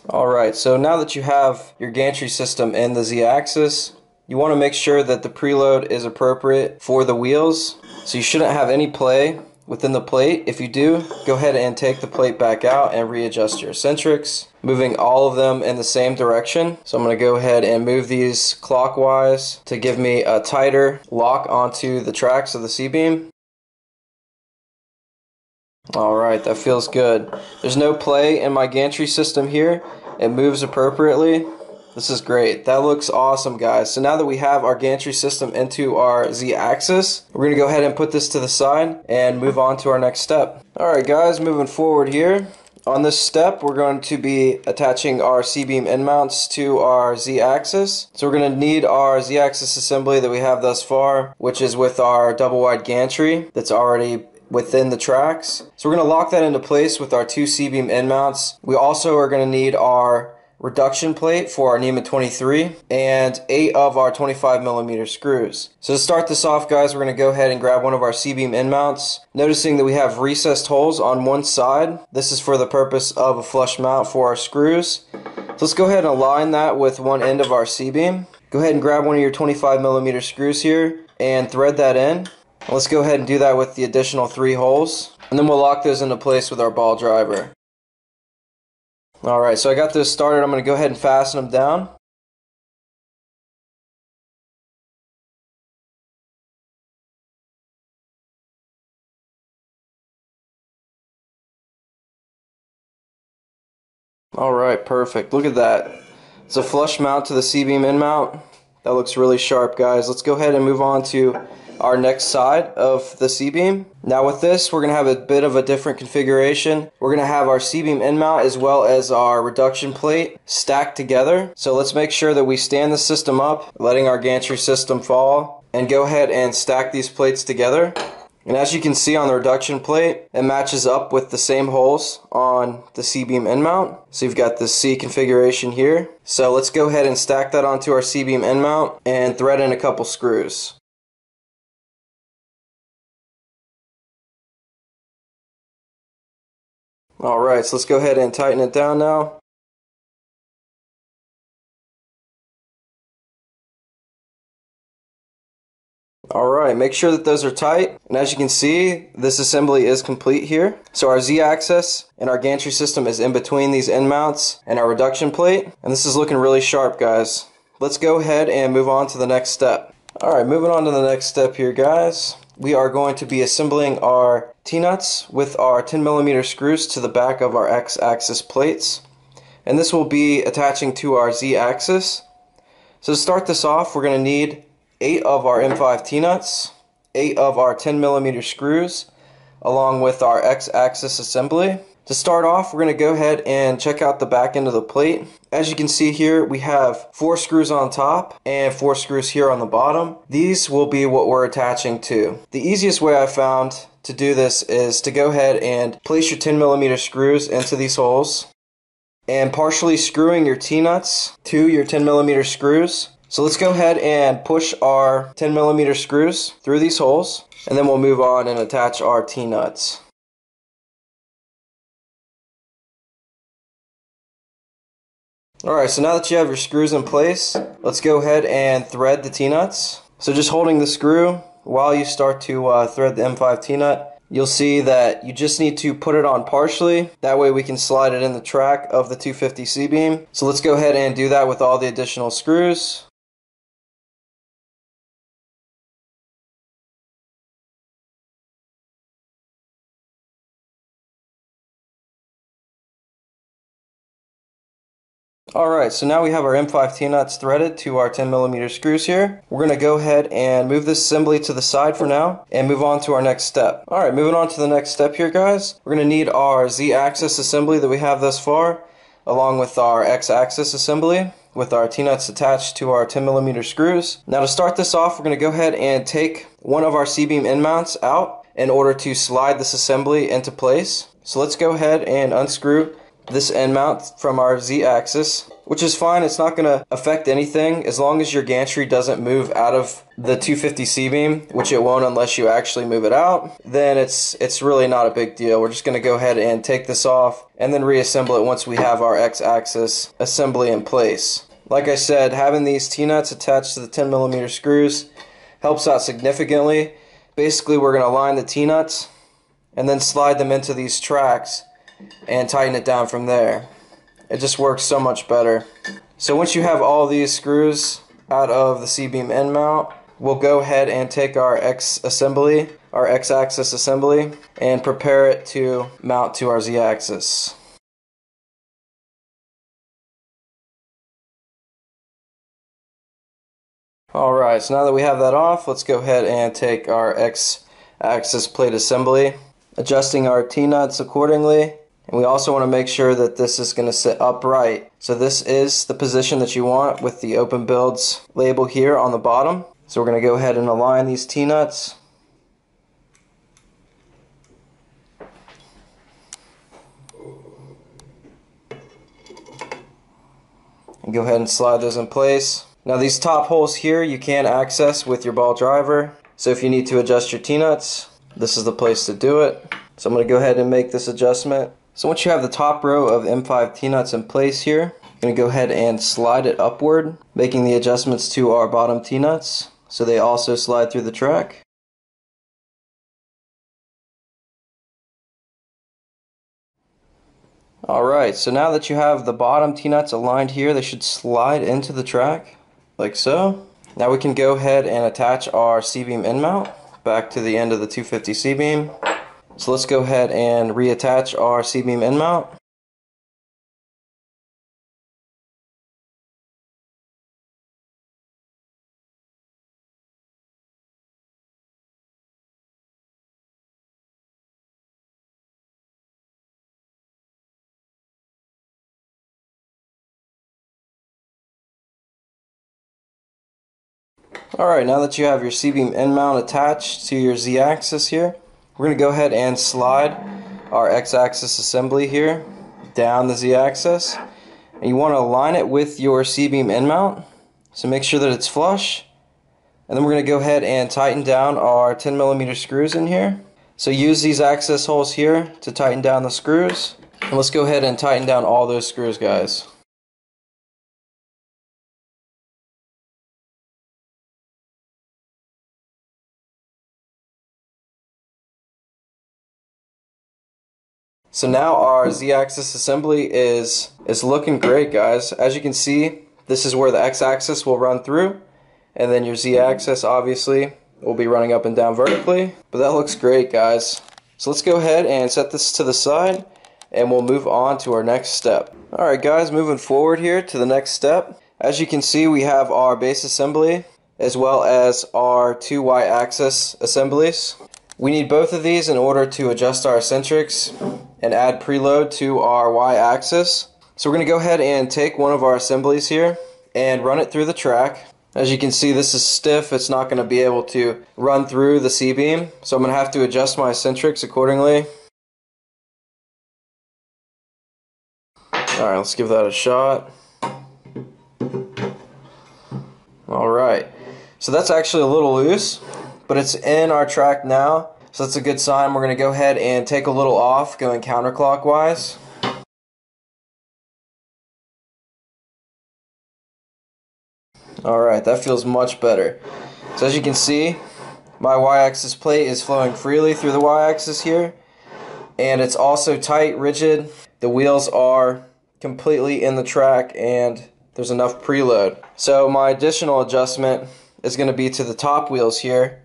Alright, so now that you have your gantry system in the Z-axis, you want to make sure that the preload is appropriate for the wheels, so you shouldn't have any play within the plate. If you do, go ahead and take the plate back out and readjust your eccentrics, moving all of them in the same direction. So I'm going to go ahead and move these clockwise to give me a tighter lock onto the tracks of the C-beam. Alright, that feels good. There's no play in my gantry system here. It moves appropriately. This is great. That looks awesome, guys. So now that we have our gantry system into our Z-axis, we're going to go ahead and put this to the side and move on to our next step. Alright guys, moving forward here. On this step, we're going to be attaching our C-beam end mounts to our Z-axis. So we're going to need our Z-axis assembly that we have thus far, which is with our double wide gantry that's already within the tracks. So we're going to lock that into place with our two C-beam end mounts. We also are going to need our reduction plate for our NEMA twenty-three and eight of our twenty-five millimeter screws. So to start this off, guys, we're going to go ahead and grab one of our C-beam end mounts. Noticing that we have recessed holes on one side. This is for the purpose of a flush mount for our screws. So let's go ahead and align that with one end of our C-beam. Go ahead and grab one of your twenty-five millimeter screws here and thread that in. Let's go ahead and do that with the additional three holes, and then we'll lock those into place with our ball driver. Alright, so I got this started. I'm going to go ahead and fasten them down. Alright, perfect. Look at that. It's a flush mount to the C-beam end mount. That looks really sharp, guys. Let's go ahead and move on to our next side of the C-beam. Now with this, we're going to have a bit of a different configuration. We're going to have our C-beam end mount as well as our reduction plate stacked together. So let's make sure that we stand the system up, letting our gantry system fall, and go ahead and stack these plates together. And as you can see on the reduction plate, it matches up with the same holes on the C-beam end mount. So you've got this C configuration here. So let's go ahead and stack that onto our C-beam end mount and thread in a couple screws. Alright, so let's go ahead and tighten it down now. Alright, make sure that those are tight, and as you can see, this assembly is complete here. So our Z-axis and our gantry system is in between these end mounts and our reduction plate, and this is looking really sharp, guys. Let's go ahead and move on to the next step. Alright, moving on to the next step here, guys. We are going to be assembling our T-nuts with our ten millimeter screws to the back of our X-axis plates, and this will be attaching to our Z-axis. So to start this off, we're going to need eight of our M five T-nuts, eight of our ten millimeter screws along with our X-axis assembly. To start off, we're going to go ahead and check out the back end of the plate. As you can see here, we have four screws on top and four screws here on the bottom. These will be what we're attaching to. The easiest way I found to do this is to go ahead and place your ten millimeter screws into these holes and partially screwing your T-nuts to your ten millimeter screws. So let's go ahead and push our ten millimeter screws through these holes, and then we'll move on and attach our T-nuts. Alright, so now that you have your screws in place, let's go ahead and thread the T-nuts. So just holding the screw while you start to uh, thread the M five T-nut, you'll see that you just need to put it on partially. That way we can slide it in the track of the two fifty C-beam. So let's go ahead and do that with all the additional screws. Alright, so now we have our M five T-nuts threaded to our ten millimeter screws here. We're going to go ahead and move this assembly to the side for now and move on to our next step. Alright, moving on to the next step here, guys. We're going to need our Z-axis assembly that we have thus far along with our X-axis assembly with our T-nuts attached to our ten millimeter screws. Now to start this off, we're going to go ahead and take one of our C-beam end mounts out in order to slide this assembly into place. So let's go ahead and unscrew this end mount from our Z-axis, which is fine. It's not going to affect anything as long as your gantry doesn't move out of the two fifty C-beam, which it won't unless you actually move it out. Then it's it's really not a big deal. We're just going to go ahead and take this off and then reassemble it once we have our X-axis assembly in place. Like I said, having these T-nuts attached to the ten millimeter screws helps out significantly. Basically, we're going to line the T-nuts and then slide them into these tracks and tighten it down from there. It just works so much better. So once you have all these screws out of the C-beam end mount, we'll go ahead and take our X assembly, our X-axis assembly, and prepare it to mount to our Z-axis. Alright, so now that we have that off, let's go ahead and take our X-axis plate assembly, adjusting our T-nuts accordingly. And we also want to make sure that this is going to sit upright. So this is the position that you want with the Open Builds label here on the bottom. So we're going to go ahead and align these T-nuts. And go ahead and slide those in place. Now these top holes here you can access with your ball driver. So if you need to adjust your T-nuts, this is the place to do it. So I'm going to go ahead and make this adjustment. So once you have the top row of M five T-nuts in place here, I'm going to go ahead and slide it upward, making the adjustments to our bottom T-nuts so they also slide through the track. Alright, so now that you have the bottom T-nuts aligned here, they should slide into the track, like so. Now we can go ahead and attach our C-beam end mount back to the end of the two fifty C-beam. So let's go ahead and reattach our C-beam end mount. Alright, now that you have your C-beam end mount attached to your Z-axis here, we're going to go ahead and slide our X-axis assembly here down the Z-axis. And you want to align it with your C-beam end mount, so make sure that it's flush. And then we're going to go ahead and tighten down our ten millimeter screws in here. So use these access holes here to tighten down the screws. And let's go ahead and tighten down all those screws, guys. So now our Z-axis assembly is, is looking great, guys. As you can see, this is where the X-axis will run through, and then your Z-axis obviously will be running up and down vertically. But that looks great, guys. So let's go ahead and set this to the side, and we'll move on to our next step. Alright guys, moving forward here to the next step. As you can see, we have our base assembly as well as our two y-axis assemblies. We need both of these in order to adjust our eccentrics and add preload to our y-axis. So we're going to go ahead and take one of our assemblies here and run it through the track. As you can see, this is stiff. It's not going to be able to run through the C-beam, so I'm going to have to adjust my eccentrics accordingly. Alright, let's give that a shot. Alright, so that's actually a little loose, but it's in our track now, so that's a good sign. We're going to go ahead and take a little off, going counterclockwise. Alright, that feels much better. So as you can see, my y-axis plate is flowing freely through the y-axis here, and it's also tight, rigid. The wheels are completely in the track and there's enough preload. So my additional adjustment is going to be to the top wheels here,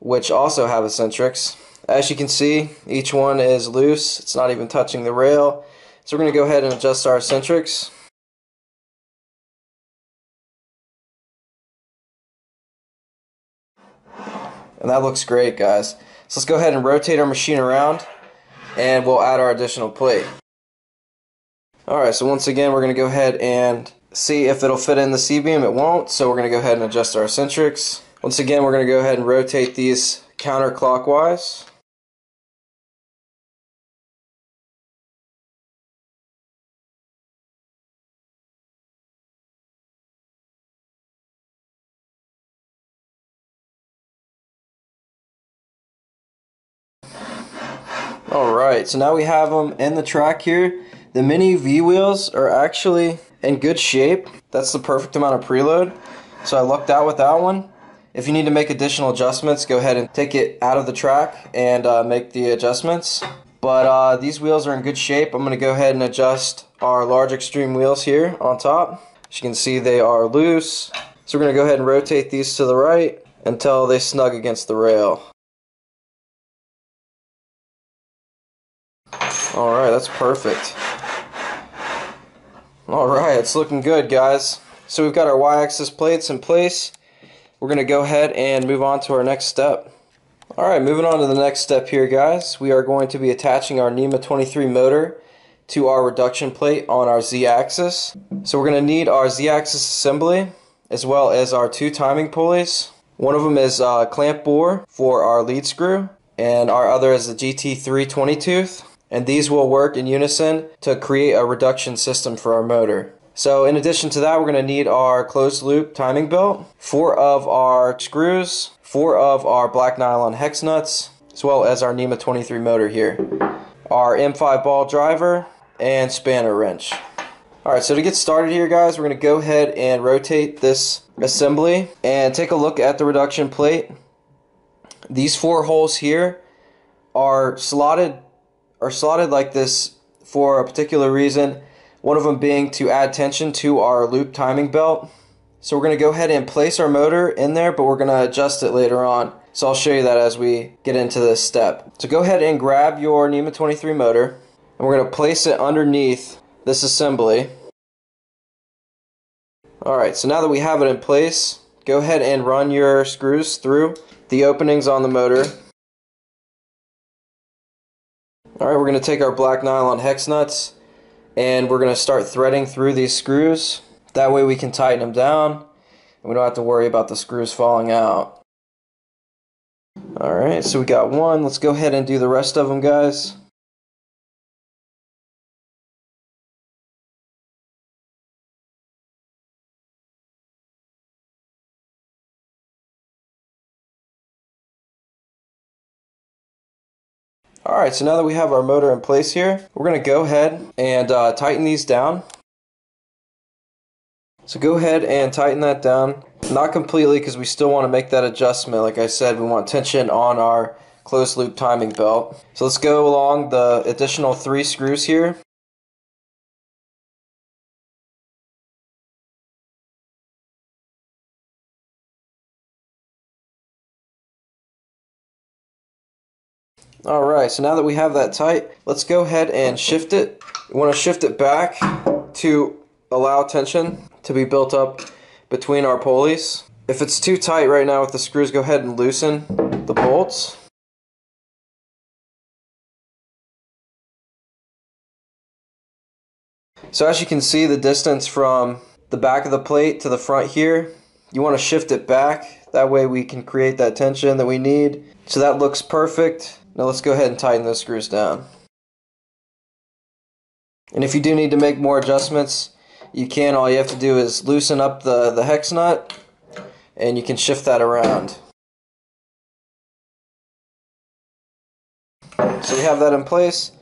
which also have eccentrics. As you can see, each one is loose. It's not even touching the rail. So we're going to go ahead and adjust our eccentrics. And that looks great, guys. So let's go ahead and rotate our machine around and we'll add our additional plate. Alright, so once again we're going to go ahead and see if it'll fit in the C-beam. It won't, so we're going to go ahead and adjust our eccentrics. Once again we're going to go ahead and rotate these counterclockwise. Alright, so now we have them in the track here. The Mini V wheels are actually in good shape. That's the perfect amount of preload. So I lucked out with that one. If you need to make additional adjustments, go ahead and take it out of the track and uh, make the adjustments. But uh, these wheels are in good shape. I'm going to go ahead and adjust our large extreme wheels here on top. As you can see, they are loose. So we're going to go ahead and rotate these to the right until they snug against the rail. Alright, that's perfect. Alright, it's looking good, guys. So we've got our y-axis plates in place. We're going to go ahead and move on to our next step. Alright, moving on to the next step here, guys. We are going to be attaching our NEMA twenty-three motor to our reduction plate on our z-axis. So we're going to need our z-axis assembly as well as our two timing pulleys. One of them is a clamp bore for our lead screw and our other is the G T three twenty tooth. And these will work in unison to create a reduction system for our motor. So in addition to that, we're going to need our closed loop timing belt, four of our screws, four of our black nylon hex nuts, as well as our NEMA twenty-three motor here, our M five ball driver, and spanner wrench. Alright, so to get started here, guys, we're going to go ahead and rotate this assembly and take a look at the reduction plate. These four holes here are slotted are slotted like this for a particular reason, one of them being to add tension to our loop timing belt. So we're going to go ahead and place our motor in there, but we're going to adjust it later on. So I'll show you that as we get into this step. So go ahead and grab your NEMA twenty-three motor, and we're going to place it underneath this assembly. Alright, so now that we have it in place, go ahead and run your screws through the openings on the motor. Alright, we're going to take our black nylon hex nuts and we're going to start threading through these screws. That way we can tighten them down and we don't have to worry about the screws falling out. Alright, so we got one. Let's go ahead and do the rest of them, guys. Alright, so now that we have our motor in place here, we're going to go ahead and uh, tighten these down. So go ahead and tighten that down. Not completely, because we still want to make that adjustment. Like I said, we want tension on our closed loop timing belt. So let's go along the additional three screws here. Alright, so now that we have that tight, let's go ahead and shift it. You want to shift it back to allow tension to be built up between our pulleys. If it's too tight right now with the screws, go ahead and loosen the bolts. So as you can see, the distance from the back of the plate to the front here, you want to shift it back. That way we can create that tension that we need. So that looks perfect. Now let's go ahead and tighten those screws down. And if you do need to make more adjustments, you can. All you have to do is loosen up the, the hex nut, and you can shift that around. So we have that in place.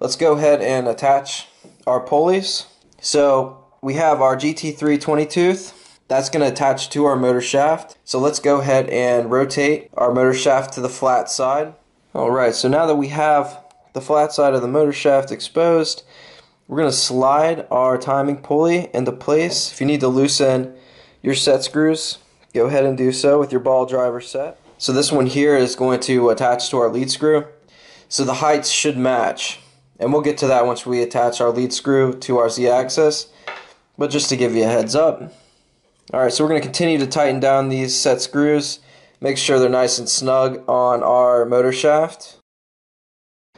Let's go ahead and attach our pulleys. So we have our G T three twenty tooth. That's going to attach to our motor shaft. So let's go ahead and rotate our motor shaft to the flat side. Alright, so now that we have the flat side of the motor shaft exposed, we're going to slide our timing pulley into place. If you need to loosen your set screws, go ahead and do so with your ball driver set. So this one here is going to attach to our lead screw. So the heights should match. And we'll get to that once we attach our lead screw to our Z-axis. But just to give you a heads up. Alright, so we're going to continue to tighten down these set screws. Make sure they're nice and snug on our motor shaft.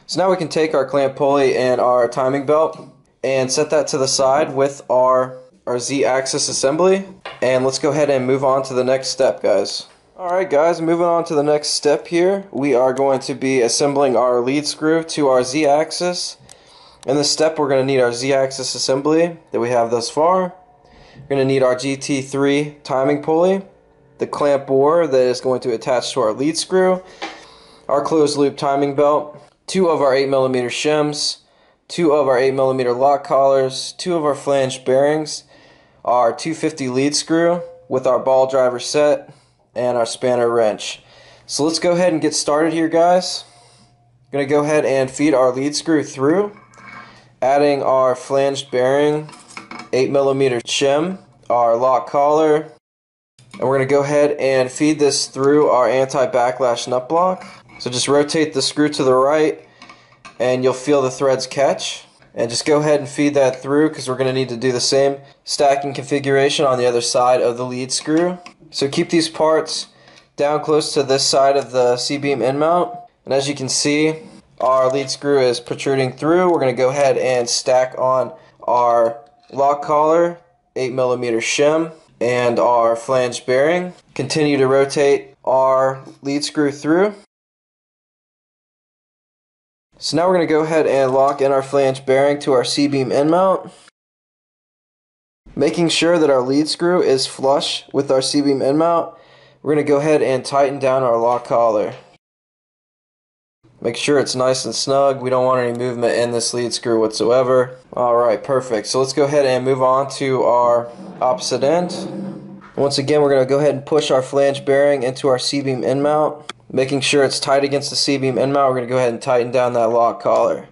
So now we can take our clamp pulley and our timing belt and set that to the side with our, our Z-axis assembly. And let's go ahead and move on to the next step, guys. Alright guys, moving on to the next step here. We are going to be assembling our lead screw to our Z-axis. In this step, we're going to need our Z-axis assembly that we have thus far. We're going to need our G T three timing pulley, the clamp bore that is going to attach to our lead screw, our closed loop timing belt, two of our eight millimeter shims, two of our eight millimeter lock collars, two of our flange bearings, our two fifty lead screw with our ball driver set, and our spanner wrench. So let's go ahead and get started here, guys. I'm going to go ahead and feed our lead screw through, adding our flanged bearing, eight millimeter shim, our lock collar, and we're going to go ahead and feed this through our anti-backlash nut block. So just rotate the screw to the right and you'll feel the threads catch. And just go ahead and feed that through because we're going to need to do the same stacking configuration on the other side of the lead screw. So keep these parts down close to this side of the C-beam end mount. And as you can see, our lead screw is protruding through. We're going to go ahead and stack on our lock collar, eight millimeter shim, and our flange bearing. Continue to rotate our lead screw through. So now we're going to go ahead and lock in our flange bearing to our C-beam end mount, making sure that our lead screw is flush with our C-beam end mount. We're going to go ahead and tighten down our lock collar. Make sure it's nice and snug. We don't want any movement in this lead screw whatsoever. Alright, perfect. So let's go ahead and move on to our opposite end. Once again, we're going to go ahead and push our flange bearing into our C-beam end mount, making sure it's tight against the C-beam end mount. We're going to go ahead and tighten down that lock collar.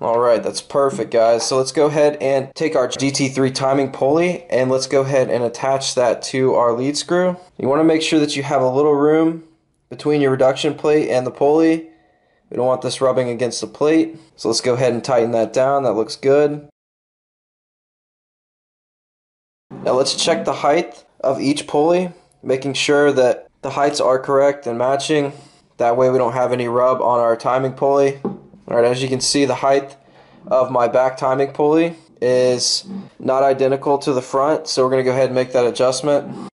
Alright, that's perfect, guys. So let's go ahead and take our G T three timing pulley and let's go ahead and attach that to our lead screw. You want to make sure that you have a little room between your reduction plate and the pulley. We don't want this rubbing against the plate. So let's go ahead and tighten that down. That looks good. Now let's check the height of each pulley, making sure that the heights are correct and matching. That way we don't have any rub on our timing pulley. Alright, as you can see, the height of my back timing pulley is not identical to the front, so we're going to go ahead and make that adjustment.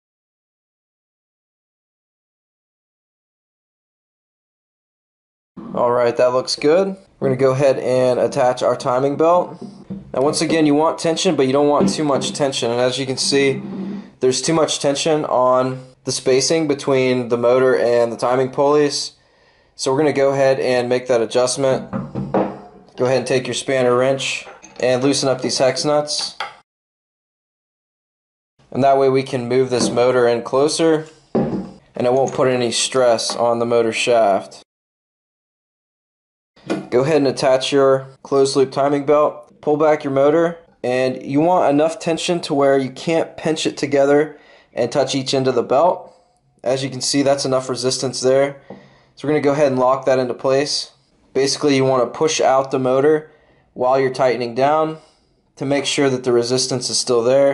Alright, that looks good. We're going to go ahead and attach our timing belt. Now once again, you want tension, but you don't want too much tension. And as you can see, there's too much tension on the spacing between the motor and the timing pulleys. So we're going to go ahead and make that adjustment. Go ahead and take your spanner wrench and loosen up these hex nuts. And that way we can move this motor in closer and it won't put any stress on the motor shaft. Go ahead and attach your closed loop timing belt. Pull back your motor and you want enough tension to where you can't pinch it together and touch each end of the belt. As you can see, that's enough resistance there. So we're going to go ahead and lock that into place. Basically, you want to push out the motor while you're tightening down to make sure that the resistance is still there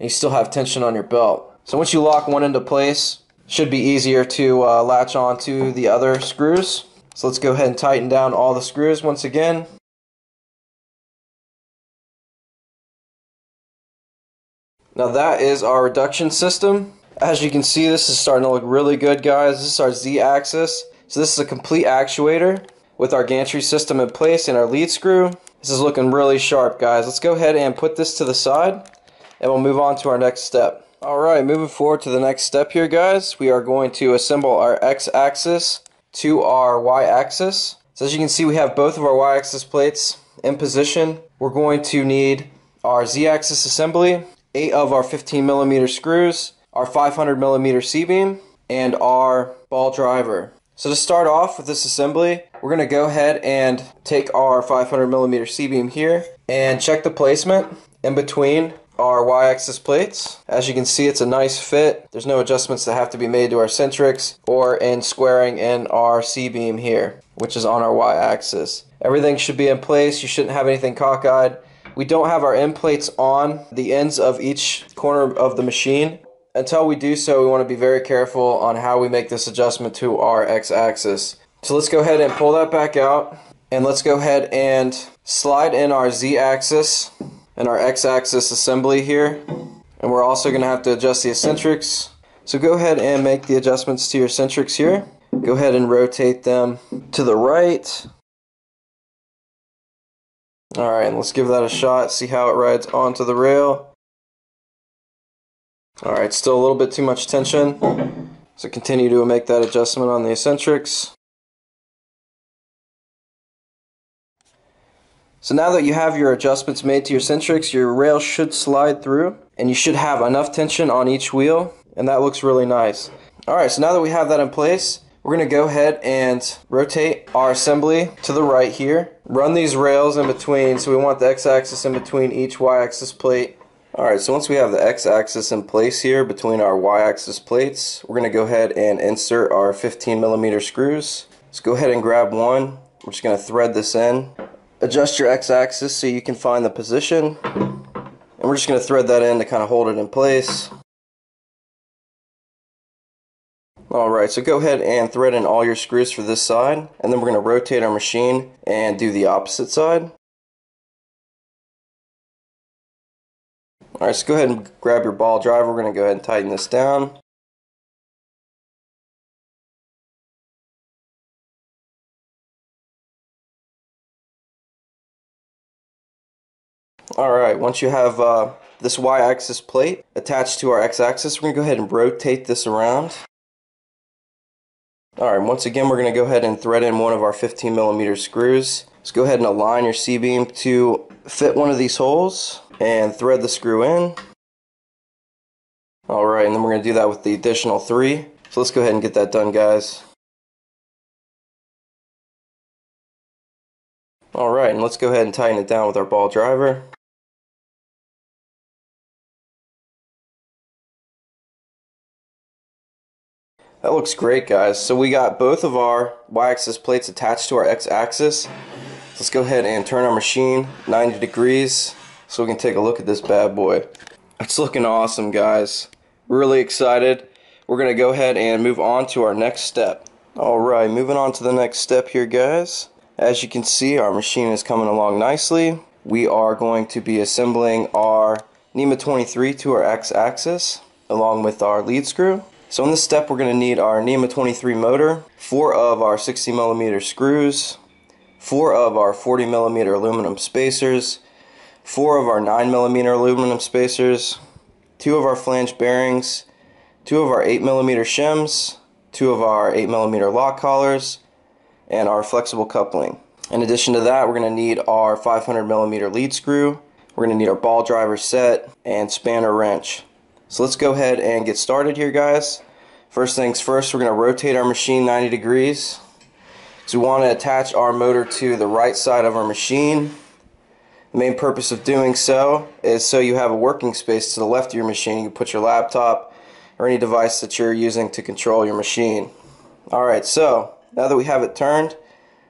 and you still have tension on your belt. So once you lock one into place, it should be easier to uh, latch onto the other screws. So let's go ahead and tighten down all the screws once again. Now that is our reduction system. As you can see, this is starting to look really good, guys. This is our Z-axis. So this is a complete actuator with our gantry system in place and our lead screw. This is looking really sharp, guys. Let's go ahead and put this to the side and we'll move on to our next step. Alright, moving forward to the next step here, guys. We are going to assemble our X-axis to our Y-axis. So as you can see, we have both of our Y-axis plates in position. We're going to need our Z-axis assembly, eight of our fifteen millimeter screws, our five hundred millimeter C-beam, and our ball driver. So to start off with this assembly, we're going to go ahead and take our five hundred millimeter C-beam here and check the placement in between our Y-axis plates. As you can see, it's a nice fit. There's no adjustments that have to be made to our centrics or in squaring in our C-beam here, which is on our Y-axis. Everything should be in place. You shouldn't have anything cockeyed. We don't have our end plates on the ends of each corner of the machine. Until we do so, we want to be very careful on how we make this adjustment to our X-axis. So let's go ahead and pull that back out, and let's go ahead and slide in our Z-axis and our X-axis assembly here. And we're also going to have to adjust the eccentrics. So go ahead and make the adjustments to your eccentrics here. Go ahead and rotate them to the right. Alright, let's give that a shot, see how it rides onto the rail. Alright, still a little bit too much tension, so continue to make that adjustment on the eccentrics. So now that you have your adjustments made to your eccentrics, your rail should slide through, and you should have enough tension on each wheel, and that looks really nice. Alright, so now that we have that in place, we're going to go ahead and rotate our assembly to the right here. Run these rails in between, so we want the X-axis in between each Y-axis plate. Alright, so once we have the X-axis in place here between our Y-axis plates, we're going to go ahead and insert our fifteen millimeter screws. Let's go ahead and grab one. We're just going to thread this in. Adjust your X-axis so you can find the position. And we're just going to thread that in to kind of hold it in place. Alright, so go ahead and thread in all your screws for this side, and then we're going to rotate our machine and do the opposite side. Alright, so go ahead and grab your ball driver. We're going to go ahead and tighten this down. Alright, once you have uh, this Y-axis plate attached to our X-axis, we're going to go ahead and rotate this around. Alright, once again we're going to go ahead and thread in one of our fifteen millimeter screws. Let's go ahead and align your C-beam to fit one of these holes and thread the screw in. Alright, and then we're going to do that with the additional three. So let's go ahead and get that done, guys. Alright, and let's go ahead and tighten it down with our ball driver. That looks great, guys. So we got both of our Y-axis plates attached to our X-axis. Let's go ahead and turn our machine ninety degrees so we can take a look at this bad boy. It's looking awesome, guys. Really excited. We're going to go ahead and move on to our next step. Alright, moving on to the next step here, guys. As you can see, our machine is coming along nicely. We are going to be assembling our NEMA twenty-three to our X-axis along with our lead screw. So in this step we're going to need our NEMA twenty-three motor, four of our sixty millimeter screws, four of our forty millimeter aluminum spacers, four of our nine millimeter aluminum spacers, two of our flange bearings, two of our eight millimeter shims, two of our eight millimeter lock collars, and our flexible coupling. In addition to that, we're going to need our five hundred millimeter lead screw, we're going to need our ball driver set, and spanner wrench. So let's go ahead and get started here, guys. First things first, we're going to rotate our machine ninety degrees. So we want to attach our motor to the right side of our machine. The main purpose of doing so is so you have a working space to the left of your machine. You can put your laptop or any device that you're using to control your machine. Alright, so now that we have it turned,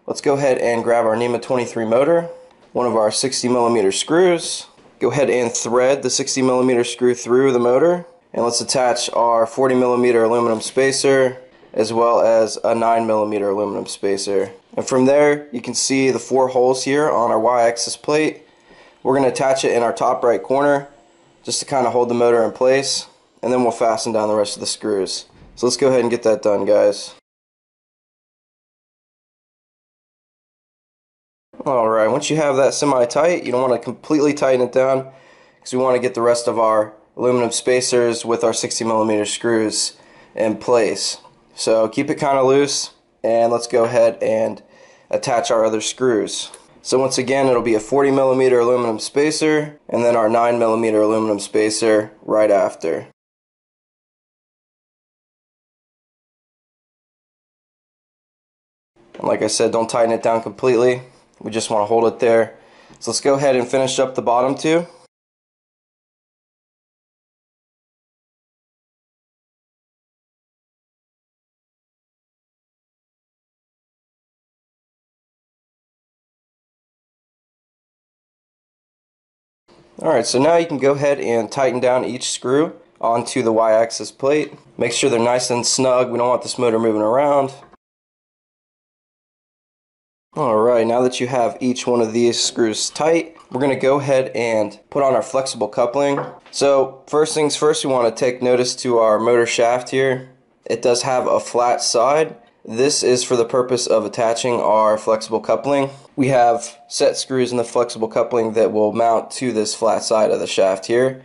let's go ahead and grab our NEMA twenty-three motor, one of our sixty millimeter screws. Go ahead and thread the sixty millimeter screw through the motor. And let's attach our forty millimeter aluminum spacer as well as a nine millimeter aluminum spacer. And from there, you can see the four holes here on our y-axis plate. We're going to attach it in our top right corner just to kind of hold the motor in place, and then we'll fasten down the rest of the screws. So let's go ahead and get that done, guys. Alright, once you have that semi-tight, you don't want to completely tighten it down because we want to get the rest of our aluminum spacers with our sixty millimeter screws in place. So keep it kind of loose, and let's go ahead and attach our other screws. So once again, it'll be a forty millimeter aluminum spacer and then our nine millimeter aluminum spacer right after. And like I said, don't tighten it down completely. We just want to hold it there. So let's go ahead and finish up the bottom two. Alright, so now you can go ahead and tighten down each screw onto the y-axis plate. Make sure they're nice and snug. We don't want this motor moving around. Alright, now that you have each one of these screws tight, we're going to go ahead and put on our flexible coupling. So first things first, we want to take notice to our motor shaft here. It does have a flat side. This is for the purpose of attaching our flexible coupling. We have set screws in the flexible coupling that will mount to this flat side of the shaft here.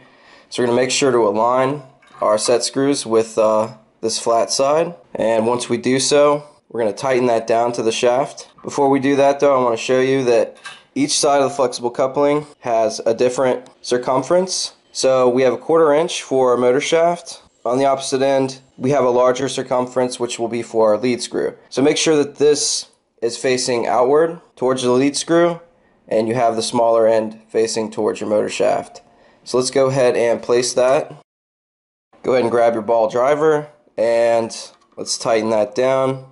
So we're going to make sure to align our set screws with uh, this flat side. And once we do so, we're going to tighten that down to the shaft. Before we do that though, I want to show you that each side of the flexible coupling has a different circumference. So we have a quarter inch for our motor shaft. On the opposite end, we have a larger circumference, which will be for our lead screw. So make sure that this is facing outward towards the lead screw, and you have the smaller end facing towards your motor shaft. So let's go ahead and place that. Go ahead and grab your ball driver, and let's tighten that down.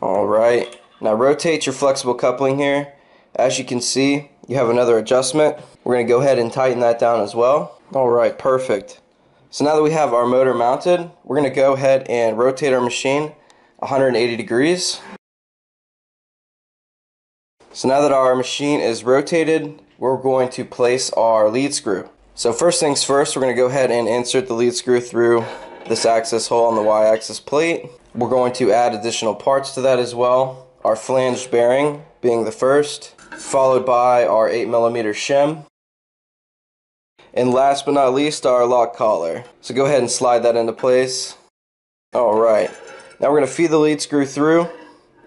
Alright, now rotate your flexible coupling here. As you can see, you have another adjustment. We're going to go ahead and tighten that down as well. Alright, perfect. So now that we have our motor mounted, we're going to go ahead and rotate our machine one hundred eighty degrees. So now that our machine is rotated, we're going to place our lead screw. So first things first, we're going to go ahead and insert the lead screw through this access hole on the y-axis plate. We're going to add additional parts to that as well. Our flanged bearing being the first, followed by our eight millimeter shim. And last but not least, our lock collar. So go ahead and slide that into place. Alright, now we're going to feed the lead screw through,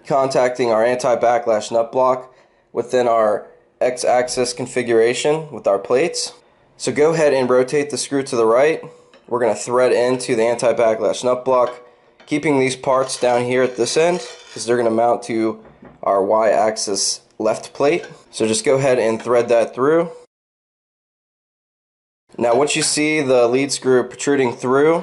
contacting our anti-backlash nut block within our x-axis configuration with our plates. So go ahead and rotate the screw to the right. We're going to thread into the anti-backlash nut block, keeping these parts down here at this end because they're going to mount to our y-axis left plate. So just go ahead and thread that through. Now once you see the lead screw protruding through,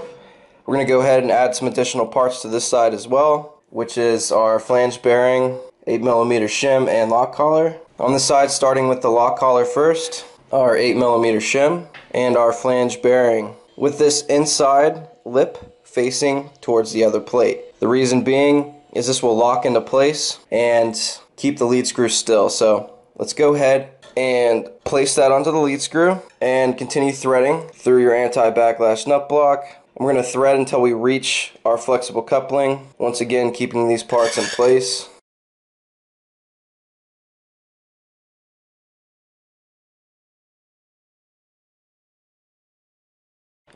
we're going to go ahead and add some additional parts to this side as well, which is our flange bearing, eight millimeter shim, and lock collar. On this side, starting with the lock collar first, our eight millimeter shim and our flange bearing, with this inside lip facing towards the other plate. The reason being is this will lock into place and keep the lead screw still. So let's go ahead and place that onto the lead screw and continue threading through your anti-backlash nut block. We're going to thread until we reach our flexible coupling, once again keeping these parts in place.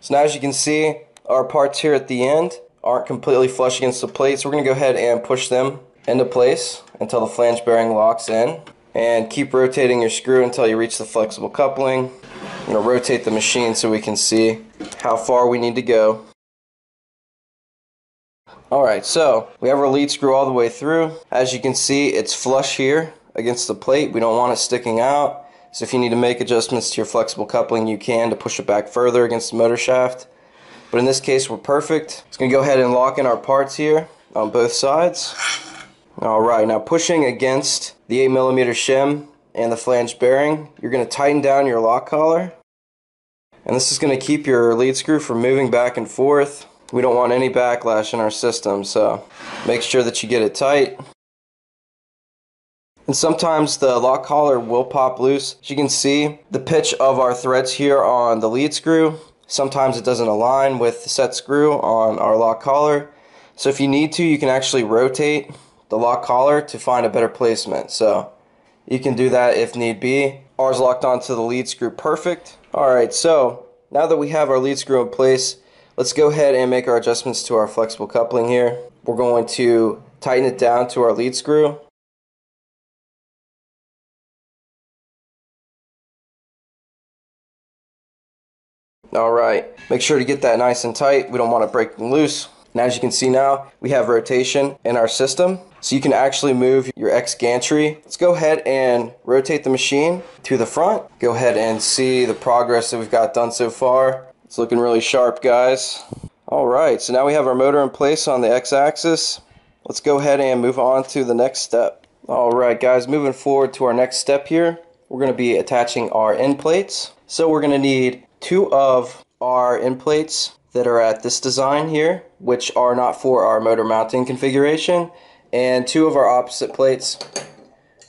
So now as you can see, our parts here at the end aren't completely flush against the plate, so we're going to go ahead and push them into place until the flange bearing locks in. And keep rotating your screw until you reach the flexible coupling. I'm going to rotate the machine so we can see how far we need to go. Alright, so we have our lead screw all the way through. As you can see, it's flush here against the plate. We don't want it sticking out. So if you need to make adjustments to your flexible coupling, you can to push it back further against the motor shaft. But in this case, we're perfect. It's going to go ahead and lock in our parts here on both sides. Alright, now pushing against the eight millimeter shim and the flange bearing, you're going to tighten down your lock collar. And this is going to keep your lead screw from moving back and forth. We don't want any backlash in our system, so make sure that you get it tight. And sometimes the lock collar will pop loose. As you can see, the pitch of our threads here on the lead screw, sometimes it doesn't align with the set screw on our lock collar. So if you need to, you can actually rotate the lock collar to find a better placement. So you can do that if need be. Ours locked onto the lead screw perfect. Alright, so now that we have our lead screw in place, let's go ahead and make our adjustments to our flexible coupling here. We're going to tighten it down to our lead screw. Alright, make sure to get that nice and tight. We don't want to break them loose. And as you can see now, we have rotation in our system. So you can actually move your X gantry. Let's go ahead and rotate the machine to the front. Go ahead and see the progress that we've got done so far. It's looking really sharp, guys. Alright, so now we have our motor in place on the X axis. Let's go ahead and move on to the next step. Alright guys, moving forward to our next step here. We're going to be attaching our end plates. So we're going to need two of our end plates that are at this design here, which are not for our motor mounting configuration, and two of our opposite plates,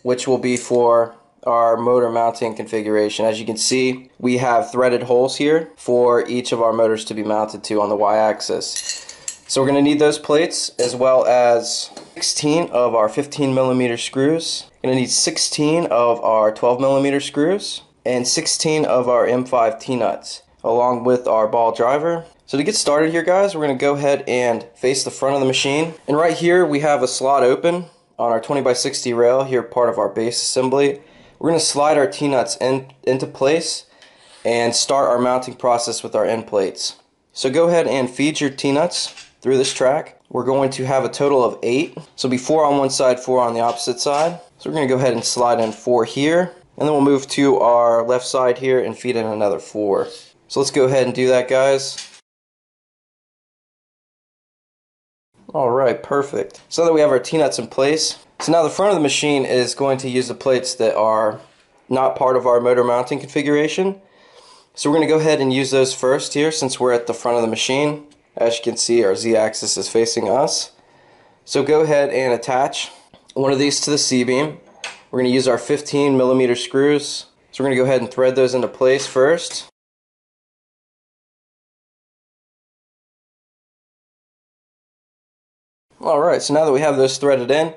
which will be for our motor mounting configuration. As you can see, we have threaded holes here for each of our motors to be mounted to on the y-axis. So we're going to need those plates, as well as sixteen of our fifteen millimeter screws. We're going to need sixteen of our twelve millimeter screws, and sixteen of our M five T-nuts, along with our ball driver. So to get started here, guys, we're going to go ahead and face the front of the machine. And right here we have a slot open on our twenty by sixty rail here, part of our base assembly. We're going to slide our T-nuts in, into place and start our mounting process with our end plates. So go ahead and feed your T-nuts through this track. We're going to have a total of eight. So it'll be four on one side, four on the opposite side. So we're going to go ahead and slide in four here. And then we'll move to our left side here and feed in another four. So let's go ahead and do that, guys. Alright, perfect. So now that we have our T-nuts in place, so now the front of the machine is going to use the plates that are not part of our motor mounting configuration. So we're going to go ahead and use those first here, since we're at the front of the machine. As you can see, our Z-axis is facing us. So go ahead and attach one of these to the C-beam. We're going to use our fifteen millimeter screws. So we're going to go ahead and thread those into place first. Alright, so now that we have those threaded in,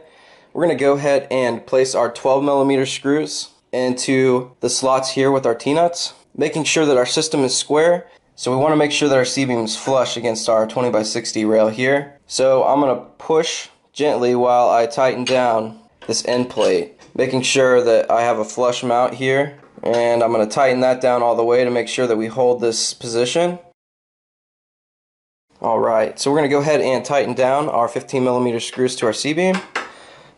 we're going to go ahead and place our twelve millimeter screws into the slots here with our T-nuts, making sure that our system is square. So we want to make sure that our C-beam is flush against our twenty by sixty rail here. So I'm going to push gently while I tighten down this end plate, making sure that I have a flush mount here, and I'm going to tighten that down all the way to make sure that we hold this position. Alright, so we're going to go ahead and tighten down our fifteen millimeter screws to our C-beam. So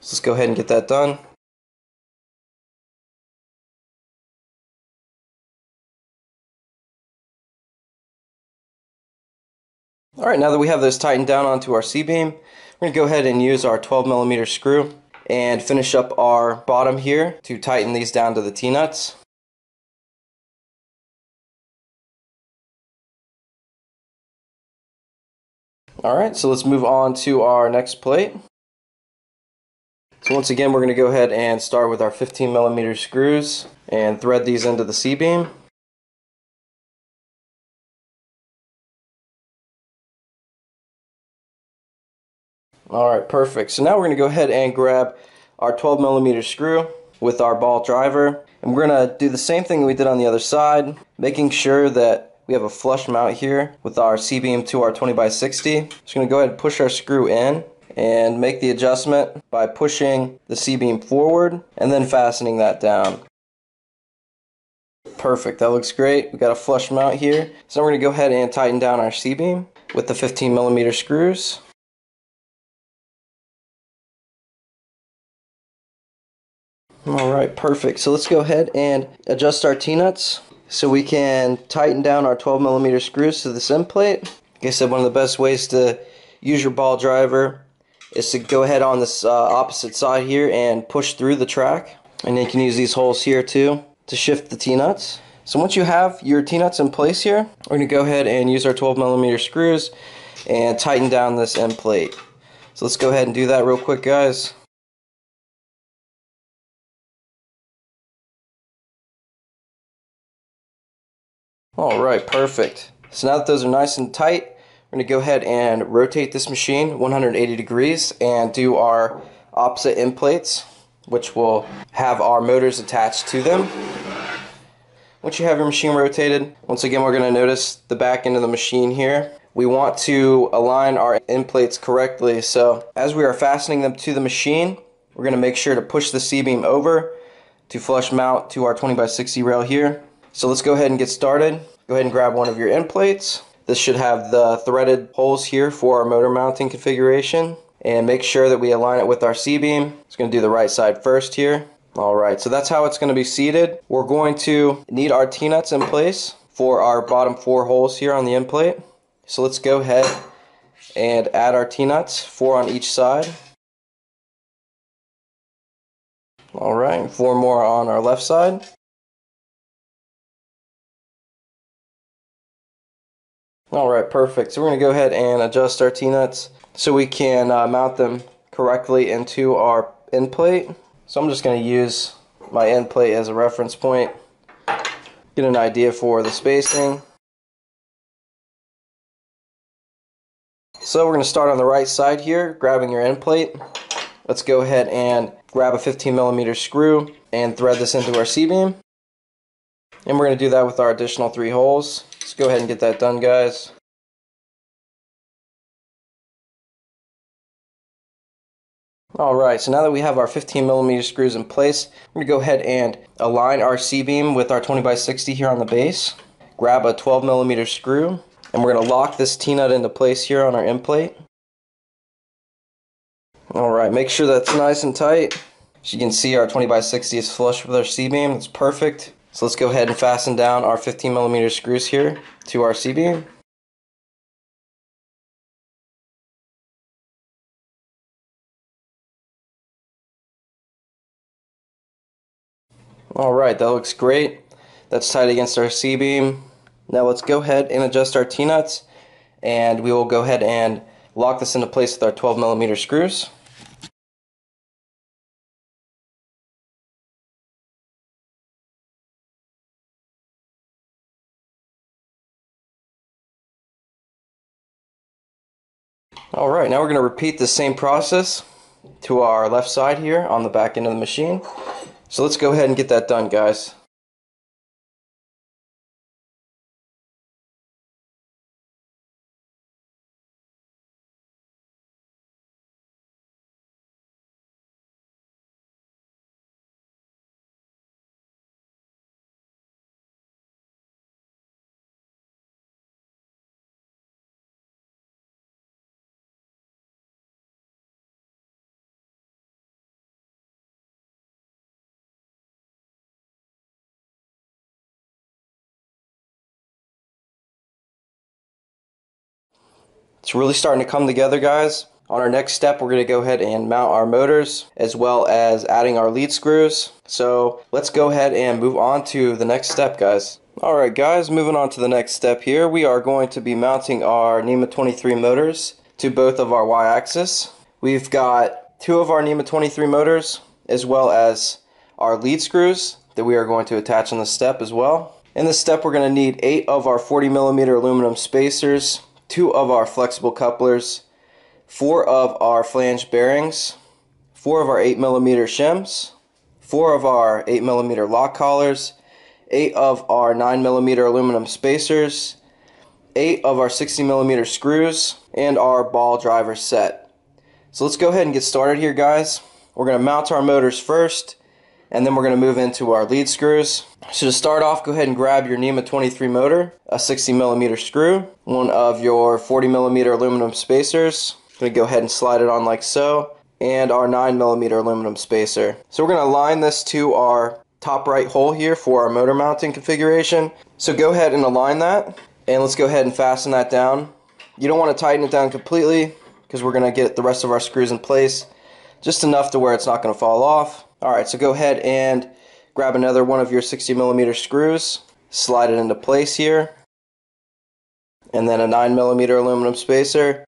let's go ahead and get that done. Alright, now that we have those tightened down onto our C-beam, we're going to go ahead and use our twelve millimeter screw and finish up our bottom here to tighten these down to the T-nuts. Alright, so let's move on to our next plate. So once again, we're going to go ahead and start with our fifteen millimeter screws and thread these into the C-beam. Alright, perfect. So now we're going to go ahead and grab our twelve millimeter screw with our ball driver. And we're going to do the same thing we did on the other side, making sure that we have a flush mount here with our C-beam to our twenty by sixty. Just going to go ahead and push our screw in and make the adjustment by pushing the C-beam forward and then fastening that down. Perfect. That looks great. We've got a flush mount here. So now we're going to go ahead and tighten down our C-beam with the fifteen millimeter screws. Alright, perfect. So let's go ahead and adjust our T-nuts so we can tighten down our twelve millimeter screws to this end plate. Like I said, one of the best ways to use your ball driver is to go ahead on this uh, opposite side here and push through the track. And you can use these holes here too to shift the T-nuts. So once you have your T-nuts in place here, we're going to go ahead and use our twelve millimeter screws and tighten down this end plate. So let's go ahead and do that real quick, guys. Alright, perfect. So now that those are nice and tight, we're going to go ahead and rotate this machine one hundred eighty degrees and do our opposite end plates, which will have our motors attached to them. Once you have your machine rotated, once again we're going to notice the back end of the machine here. We want to align our end plates correctly, so as we are fastening them to the machine, we're going to make sure to push the C-beam over to flush mount to our twenty by sixty rail here. So let's go ahead and get started. Go ahead and grab one of your end plates. This should have the threaded holes here for our motor mounting configuration, and make sure that we align it with our C-beam. It's going to do the right side first here. Alright, so that's how it's going to be seated. We're going to need our T-nuts in place for our bottom four holes here on the end plate. So let's go ahead and add our T-nuts, four on each side. Alright, four more on our left side. Alright, perfect. So we're going to go ahead and adjust our T-nuts so we can uh, mount them correctly into our end plate. So I'm just going to use my end plate as a reference point, get an idea for the spacing. So we're going to start on the right side here, grabbing your end plate. Let's go ahead and grab a fifteen millimeter screw and thread this into our C-beam. And we're going to do that with our additional three holes. Let's go ahead and get that done, guys. Alright, so now that we have our fifteen millimeter screws in place, we're going to go ahead and align our C-beam with our twenty by sixty here on the base. Grab a twelve millimeter screw, and we're going to lock this T-nut into place here on our end plate. Alright, make sure that's nice and tight. As you can see, our twenty by sixty is flush with our C-beam. It's perfect. So let's go ahead and fasten down our fifteen millimeter screws here to our C-beam. Alright, that looks great. That's tight against our C-beam. Now let's go ahead and adjust our T-nuts, and we will go ahead and lock this into place with our twelve millimeter screws. Alright, now we're going to repeat the same process to our left side here on the back end of the machine. So let's go ahead and get that done, guys. It's really starting to come together, guys. On our next step, we're going to go ahead and mount our motors as well as adding our lead screws. So let's go ahead and move on to the next step, guys. Alright guys, moving on to the next step here. We are going to be mounting our NEMA twenty-three motors to both of our Y-axis. We've got two of our NEMA twenty-three motors as well as our lead screws that we are going to attach on this step as well. In this step, we're going to need eight of our forty millimeter aluminum spacers, two of our flexible couplers, four of our flange bearings, four of our eight millimeter shims, four of our eight millimeter lock collars, eight of our nine millimeter aluminum spacers, eight of our sixty millimeter screws, and our ball driver set. So let's go ahead and get started here, guys. We're going to mount our motors first, and then we're going to move into our lead screws. So to start off, go ahead and grab your NEMA twenty-three motor, a sixty millimeter screw, one of your forty millimeter aluminum spacers. I'm going to go ahead and slide it on like so, and our nine millimeter aluminum spacer. So we're going to align this to our top right hole here for our motor mounting configuration. So go ahead and align that, and let's go ahead and fasten that down. You don't want to tighten it down completely because we're going to get the rest of our screws in place, just enough to where it's not going to fall off. Alright, so go ahead and grab another one of your sixty millimeter screws. slide it into place here, and then a nine millimeter aluminum spacer.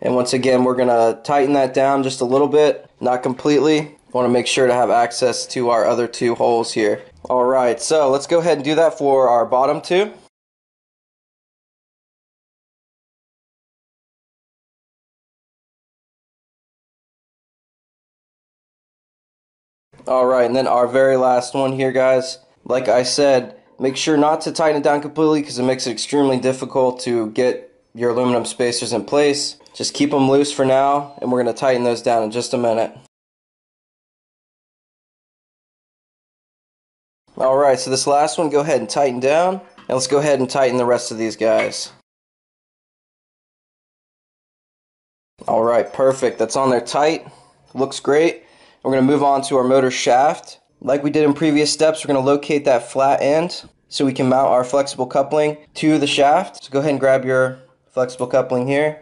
And once again, we're going to tighten that down just a little bit, not completely. Want to make sure to have access to our other two holes here. Alright, so let's go ahead and do that for our bottom two. Alright, and then our very last one here, guys. Like I said, make sure not to tighten it down completely because it makes it extremely difficult to get your aluminum spacers in place. Just keep them loose for now, and we're going to tighten those down in just a minute. Alright, so this last one, go ahead and tighten down, and let's go ahead and tighten the rest of these guys. Alright, perfect. That's on there tight. Looks great. We're going to move on to our motor shaft. Like we did in previous steps, we're going to locate that flat end so we can mount our flexible coupling to the shaft. So go ahead and grab your flexible coupling here.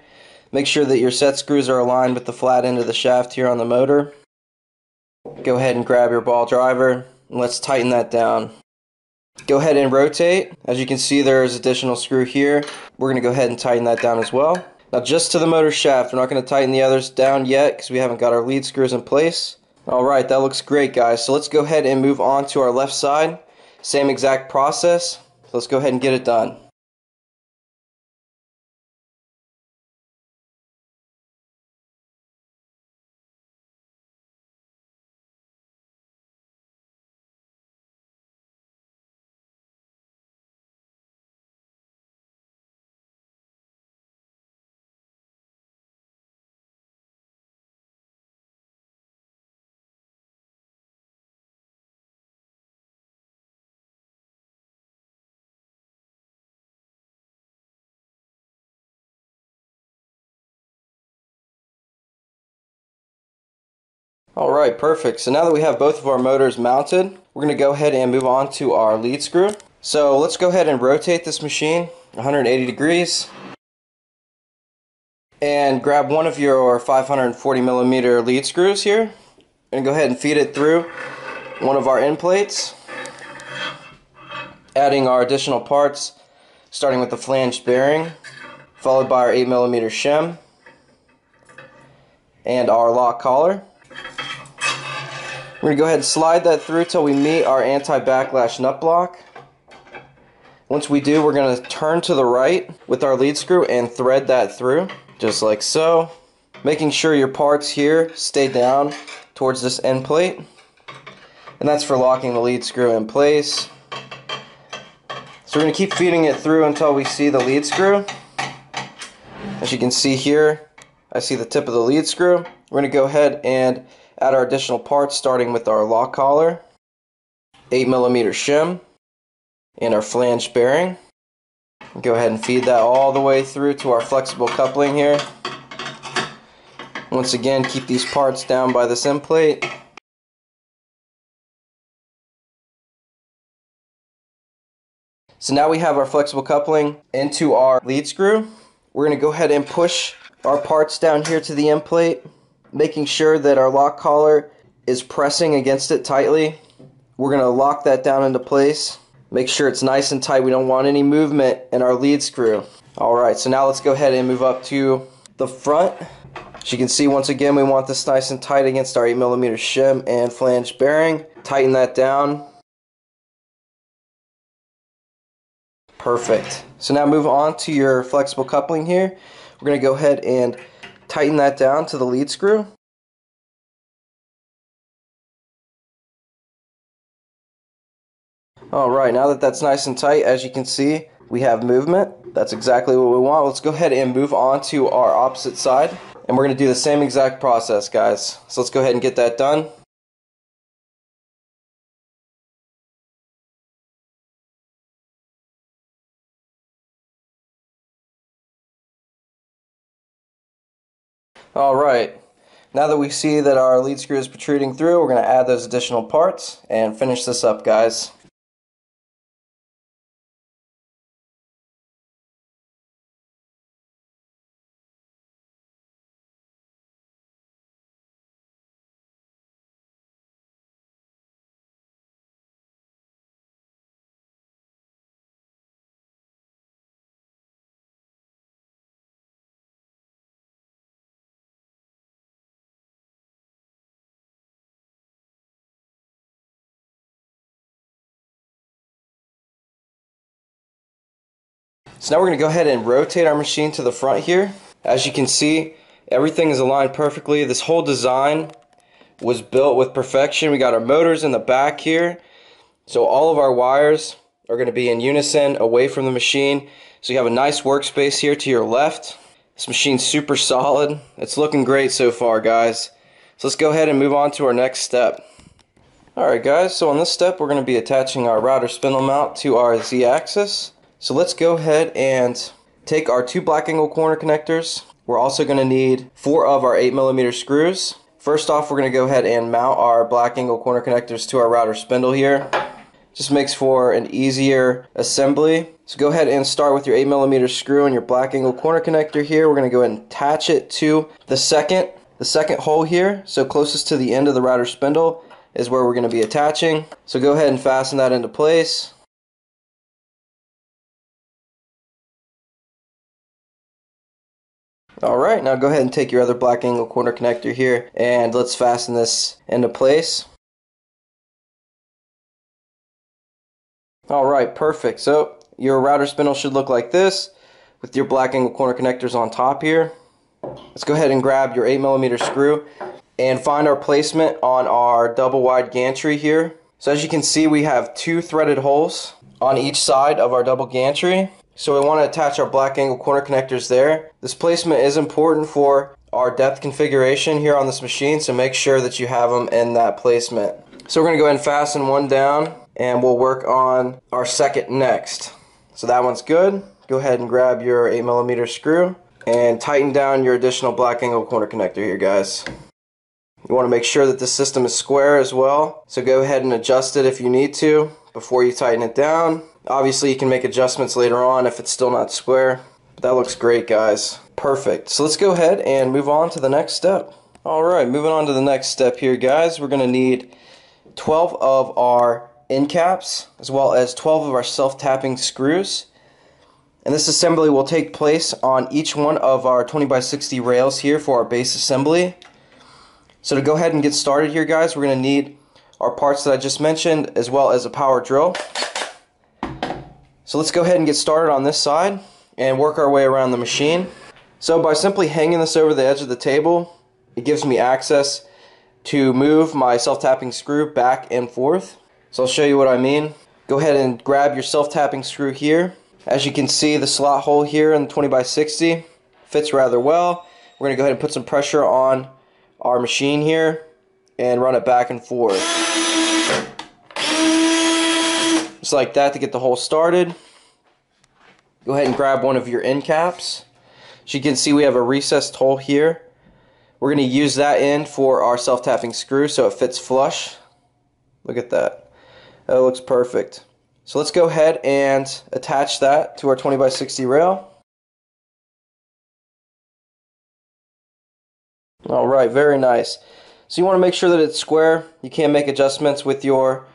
Make sure that your set screws are aligned with the flat end of the shaft here on the motor. Go ahead and grab your ball driver, and let's tighten that down. Go ahead and rotate. As you can see, there's additional screw here. We're going to go ahead and tighten that down as well. Now just to the motor shaft, we're not going to tighten the others down yet because we haven't got our lead screws in place. Alright, that looks great, guys. So let's go ahead and move on to our left side. Same exact process. Let's go ahead and get it done. Alright, perfect. So now that we have both of our motors mounted, we're going to go ahead and move on to our lead screw. So let's go ahead and rotate this machine one hundred eighty degrees. And grab one of your five hundred forty millimeter lead screws here. And go ahead and feed it through one of our end plates. Adding our additional parts, starting with the flanged bearing, followed by our eight millimeter shim, and our lock collar. We're going to go ahead and slide that through till we meet our anti-backlash nut block. Once we do, we're going to turn to the right with our lead screw and thread that through, just like so. Making sure your parts here stay down towards this end plate. And that's for locking the lead screw in place. So we're going to keep feeding it through until we see the lead screw. As you can see here, I see the tip of the lead screw. We're going to go ahead and add our additional parts, starting with our lock collar, eight millimeter shim, and our flange bearing. Go ahead and feed that all the way through to our flexible coupling here. Once again, keep these parts down by this end plate. So now we have our flexible coupling into our lead screw. We're going to go ahead and push our parts down here to the end plate, making sure that our lock collar is pressing against it tightly. We're going to lock that down into place. Make sure it's nice and tight. We don't want any movement in our lead screw. Alright, so now let's go ahead and move up to the front. As you can see, once again, we want this nice and tight against our eight millimeter shim and flange bearing. Tighten that down. Perfect. So now move on to your flexible coupling here. We're going to go ahead and tighten that down to the lead screw. Alright, now that that's nice and tight, as you can see, we have movement. That's exactly what we want. Let's go ahead and move on to our opposite side. And we're going to do the same exact process, guys. So let's go ahead and get that done. Alright, now that we see that our lead screw is protruding through, we're going to add those additional parts and finish this up, guys. So now we're going to go ahead and rotate our machine to the front here. As you can see, everything is aligned perfectly. This whole design was built with perfection. We got our motors in the back here, so all of our wires are going to be in unison away from the machine. So you have a nice workspace here to your left. This machine's super solid. It's looking great so far, guys. So let's go ahead and move on to our next step. Alright guys, so on this step we're going to be attaching our router spindle mount to our Z-axis. So let's go ahead and take our two black angle corner connectors. We're also going to need four of our eight millimeter screws. First off, we're going to go ahead and mount our black angle corner connectors to our router spindle here. Just makes for an easier assembly. So go ahead and start with your eight millimeter screw and your black angle corner connector here. We're going to go ahead and attach it to the second, the second hole here, so closest to the end of the router spindle is where we're going to be attaching. So go ahead and fasten that into place. Alright, now go ahead and take your other black angle corner connector here and let's fasten this into place. Alright, perfect. So your router spindle should look like this with your black angle corner connectors on top here. Let's go ahead and grab your eight millimeter screw and find our placement on our double wide gantry here. So as you can see, we have two threaded holes on each side of our double gantry. So we want to attach our black angle corner connectors there. This placement is important for our depth configuration here on this machine, so make sure that you have them in that placement. So we're going to go ahead and fasten one down and we'll work on our second next. So that one's good. Go ahead and grab your eight millimeter screw and tighten down your additional black angle corner connector here, guys. You want to make sure that the system is square as well, so go ahead and adjust it if you need to before you tighten it down. Obviously you can make adjustments later on if it's still not square, but that looks great, guys. Perfect. So let's go ahead and move on to the next step. Alright, moving on to the next step here, guys. We're gonna need twelve of our end caps as well as twelve of our self-tapping screws, and this assembly will take place on each one of our twenty by sixty rails here for our base assembly. So to go ahead and get started here, guys, we're going to need our parts that I just mentioned as well as a power drill. So let's go ahead and get started on this side and work our way around the machine. So by simply hanging this over the edge of the table, it gives me access to move my self-tapping screw back and forth. So I'll show you what I mean. Go ahead and grab your self-tapping screw here. As you can see, the slot hole here in the twenty by sixty fits rather well. We're going to go ahead and put some pressure on our machine here and run it back and forth just like that to get the hole started. Go ahead and grab one of your end caps. As you can see, we have a recessed hole here. We're going to use that end for our self-tapping screw so it fits flush. Look at that. That looks perfect. So let's go ahead and attach that to our twenty by sixty rail. Alright, very nice. So you want to make sure that it's square. You can make adjustments with your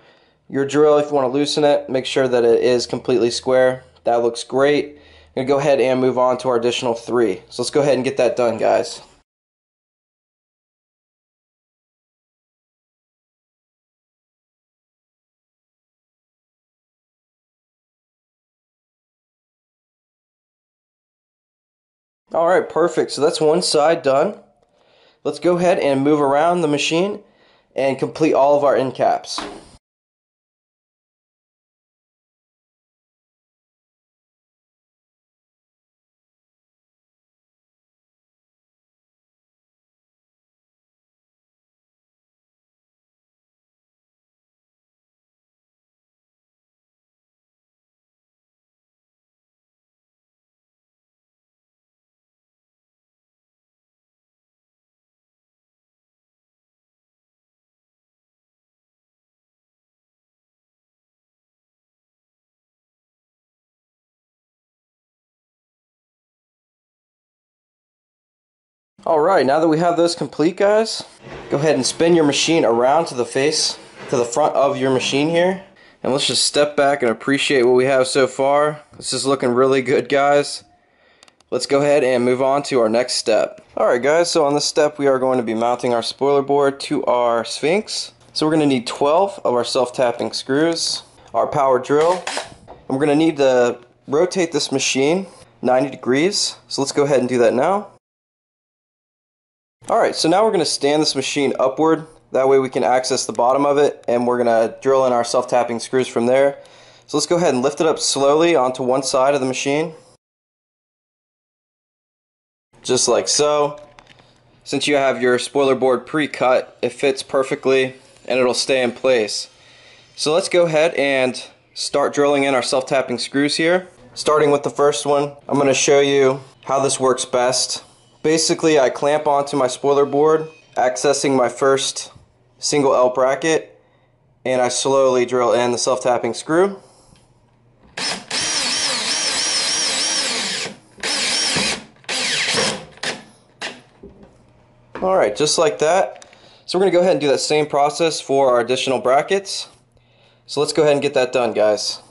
your drill if you want to loosen it. Make sure that it is completely square. That looks great. I'm going to go ahead and move on to our additional three. So let's go ahead and get that done, guys. Alright, perfect. So that's one side done. Let's go ahead and move around the machine and complete all of our end caps. Alright, now that we have those complete, guys, go ahead and spin your machine around to the face, to the front of your machine here. And let's just step back and appreciate what we have so far. This is looking really good, guys. Let's go ahead and move on to our next step. Alright guys, so on this step we are going to be mounting our spoiler board to our Sphinx. So we're going to need twelve of our self-tapping screws, our power drill, and we're going to need the rotate this machine ninety degrees. So let's go ahead and do that now. Alright, so now we're going to stand this machine upward. That way we can access the bottom of it, and we're going to drill in our self-tapping screws from there. So let's go ahead and lift it up slowly onto one side of the machine. Just like so. Since you have your spoiler board pre-cut, it fits perfectly and it'll stay in place. So let's go ahead and start drilling in our self-tapping screws here. Starting with the first one, I'm going to show you how this works best. Basically, I clamp onto my spoiler board, accessing my first single L bracket, and I slowly drill in the self-tapping screw. Alright, just like that. So we're going to go ahead and do that same process for our additional brackets. So let's go ahead and get that done, guys.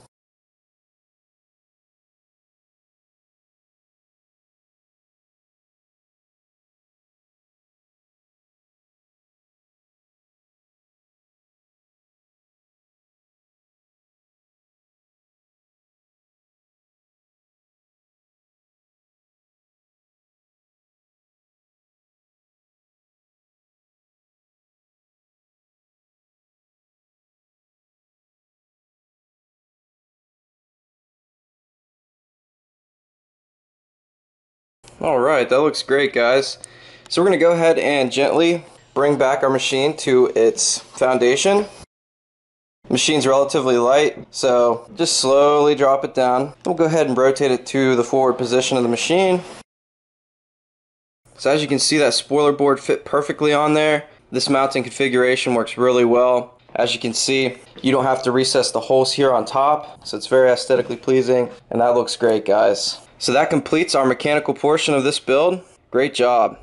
Alright, that looks great, guys. So we're going to go ahead and gently bring back our machine to its foundation. The machine's relatively light, so just slowly drop it down. We'll go ahead and rotate it to the forward position of the machine. So as you can see, that spoiler board fit perfectly on there. This mounting configuration works really well. As you can see, you don't have to recess the holes here on top, so it's very aesthetically pleasing, and that looks great, guys. So that completes our mechanical portion of this build. Great job.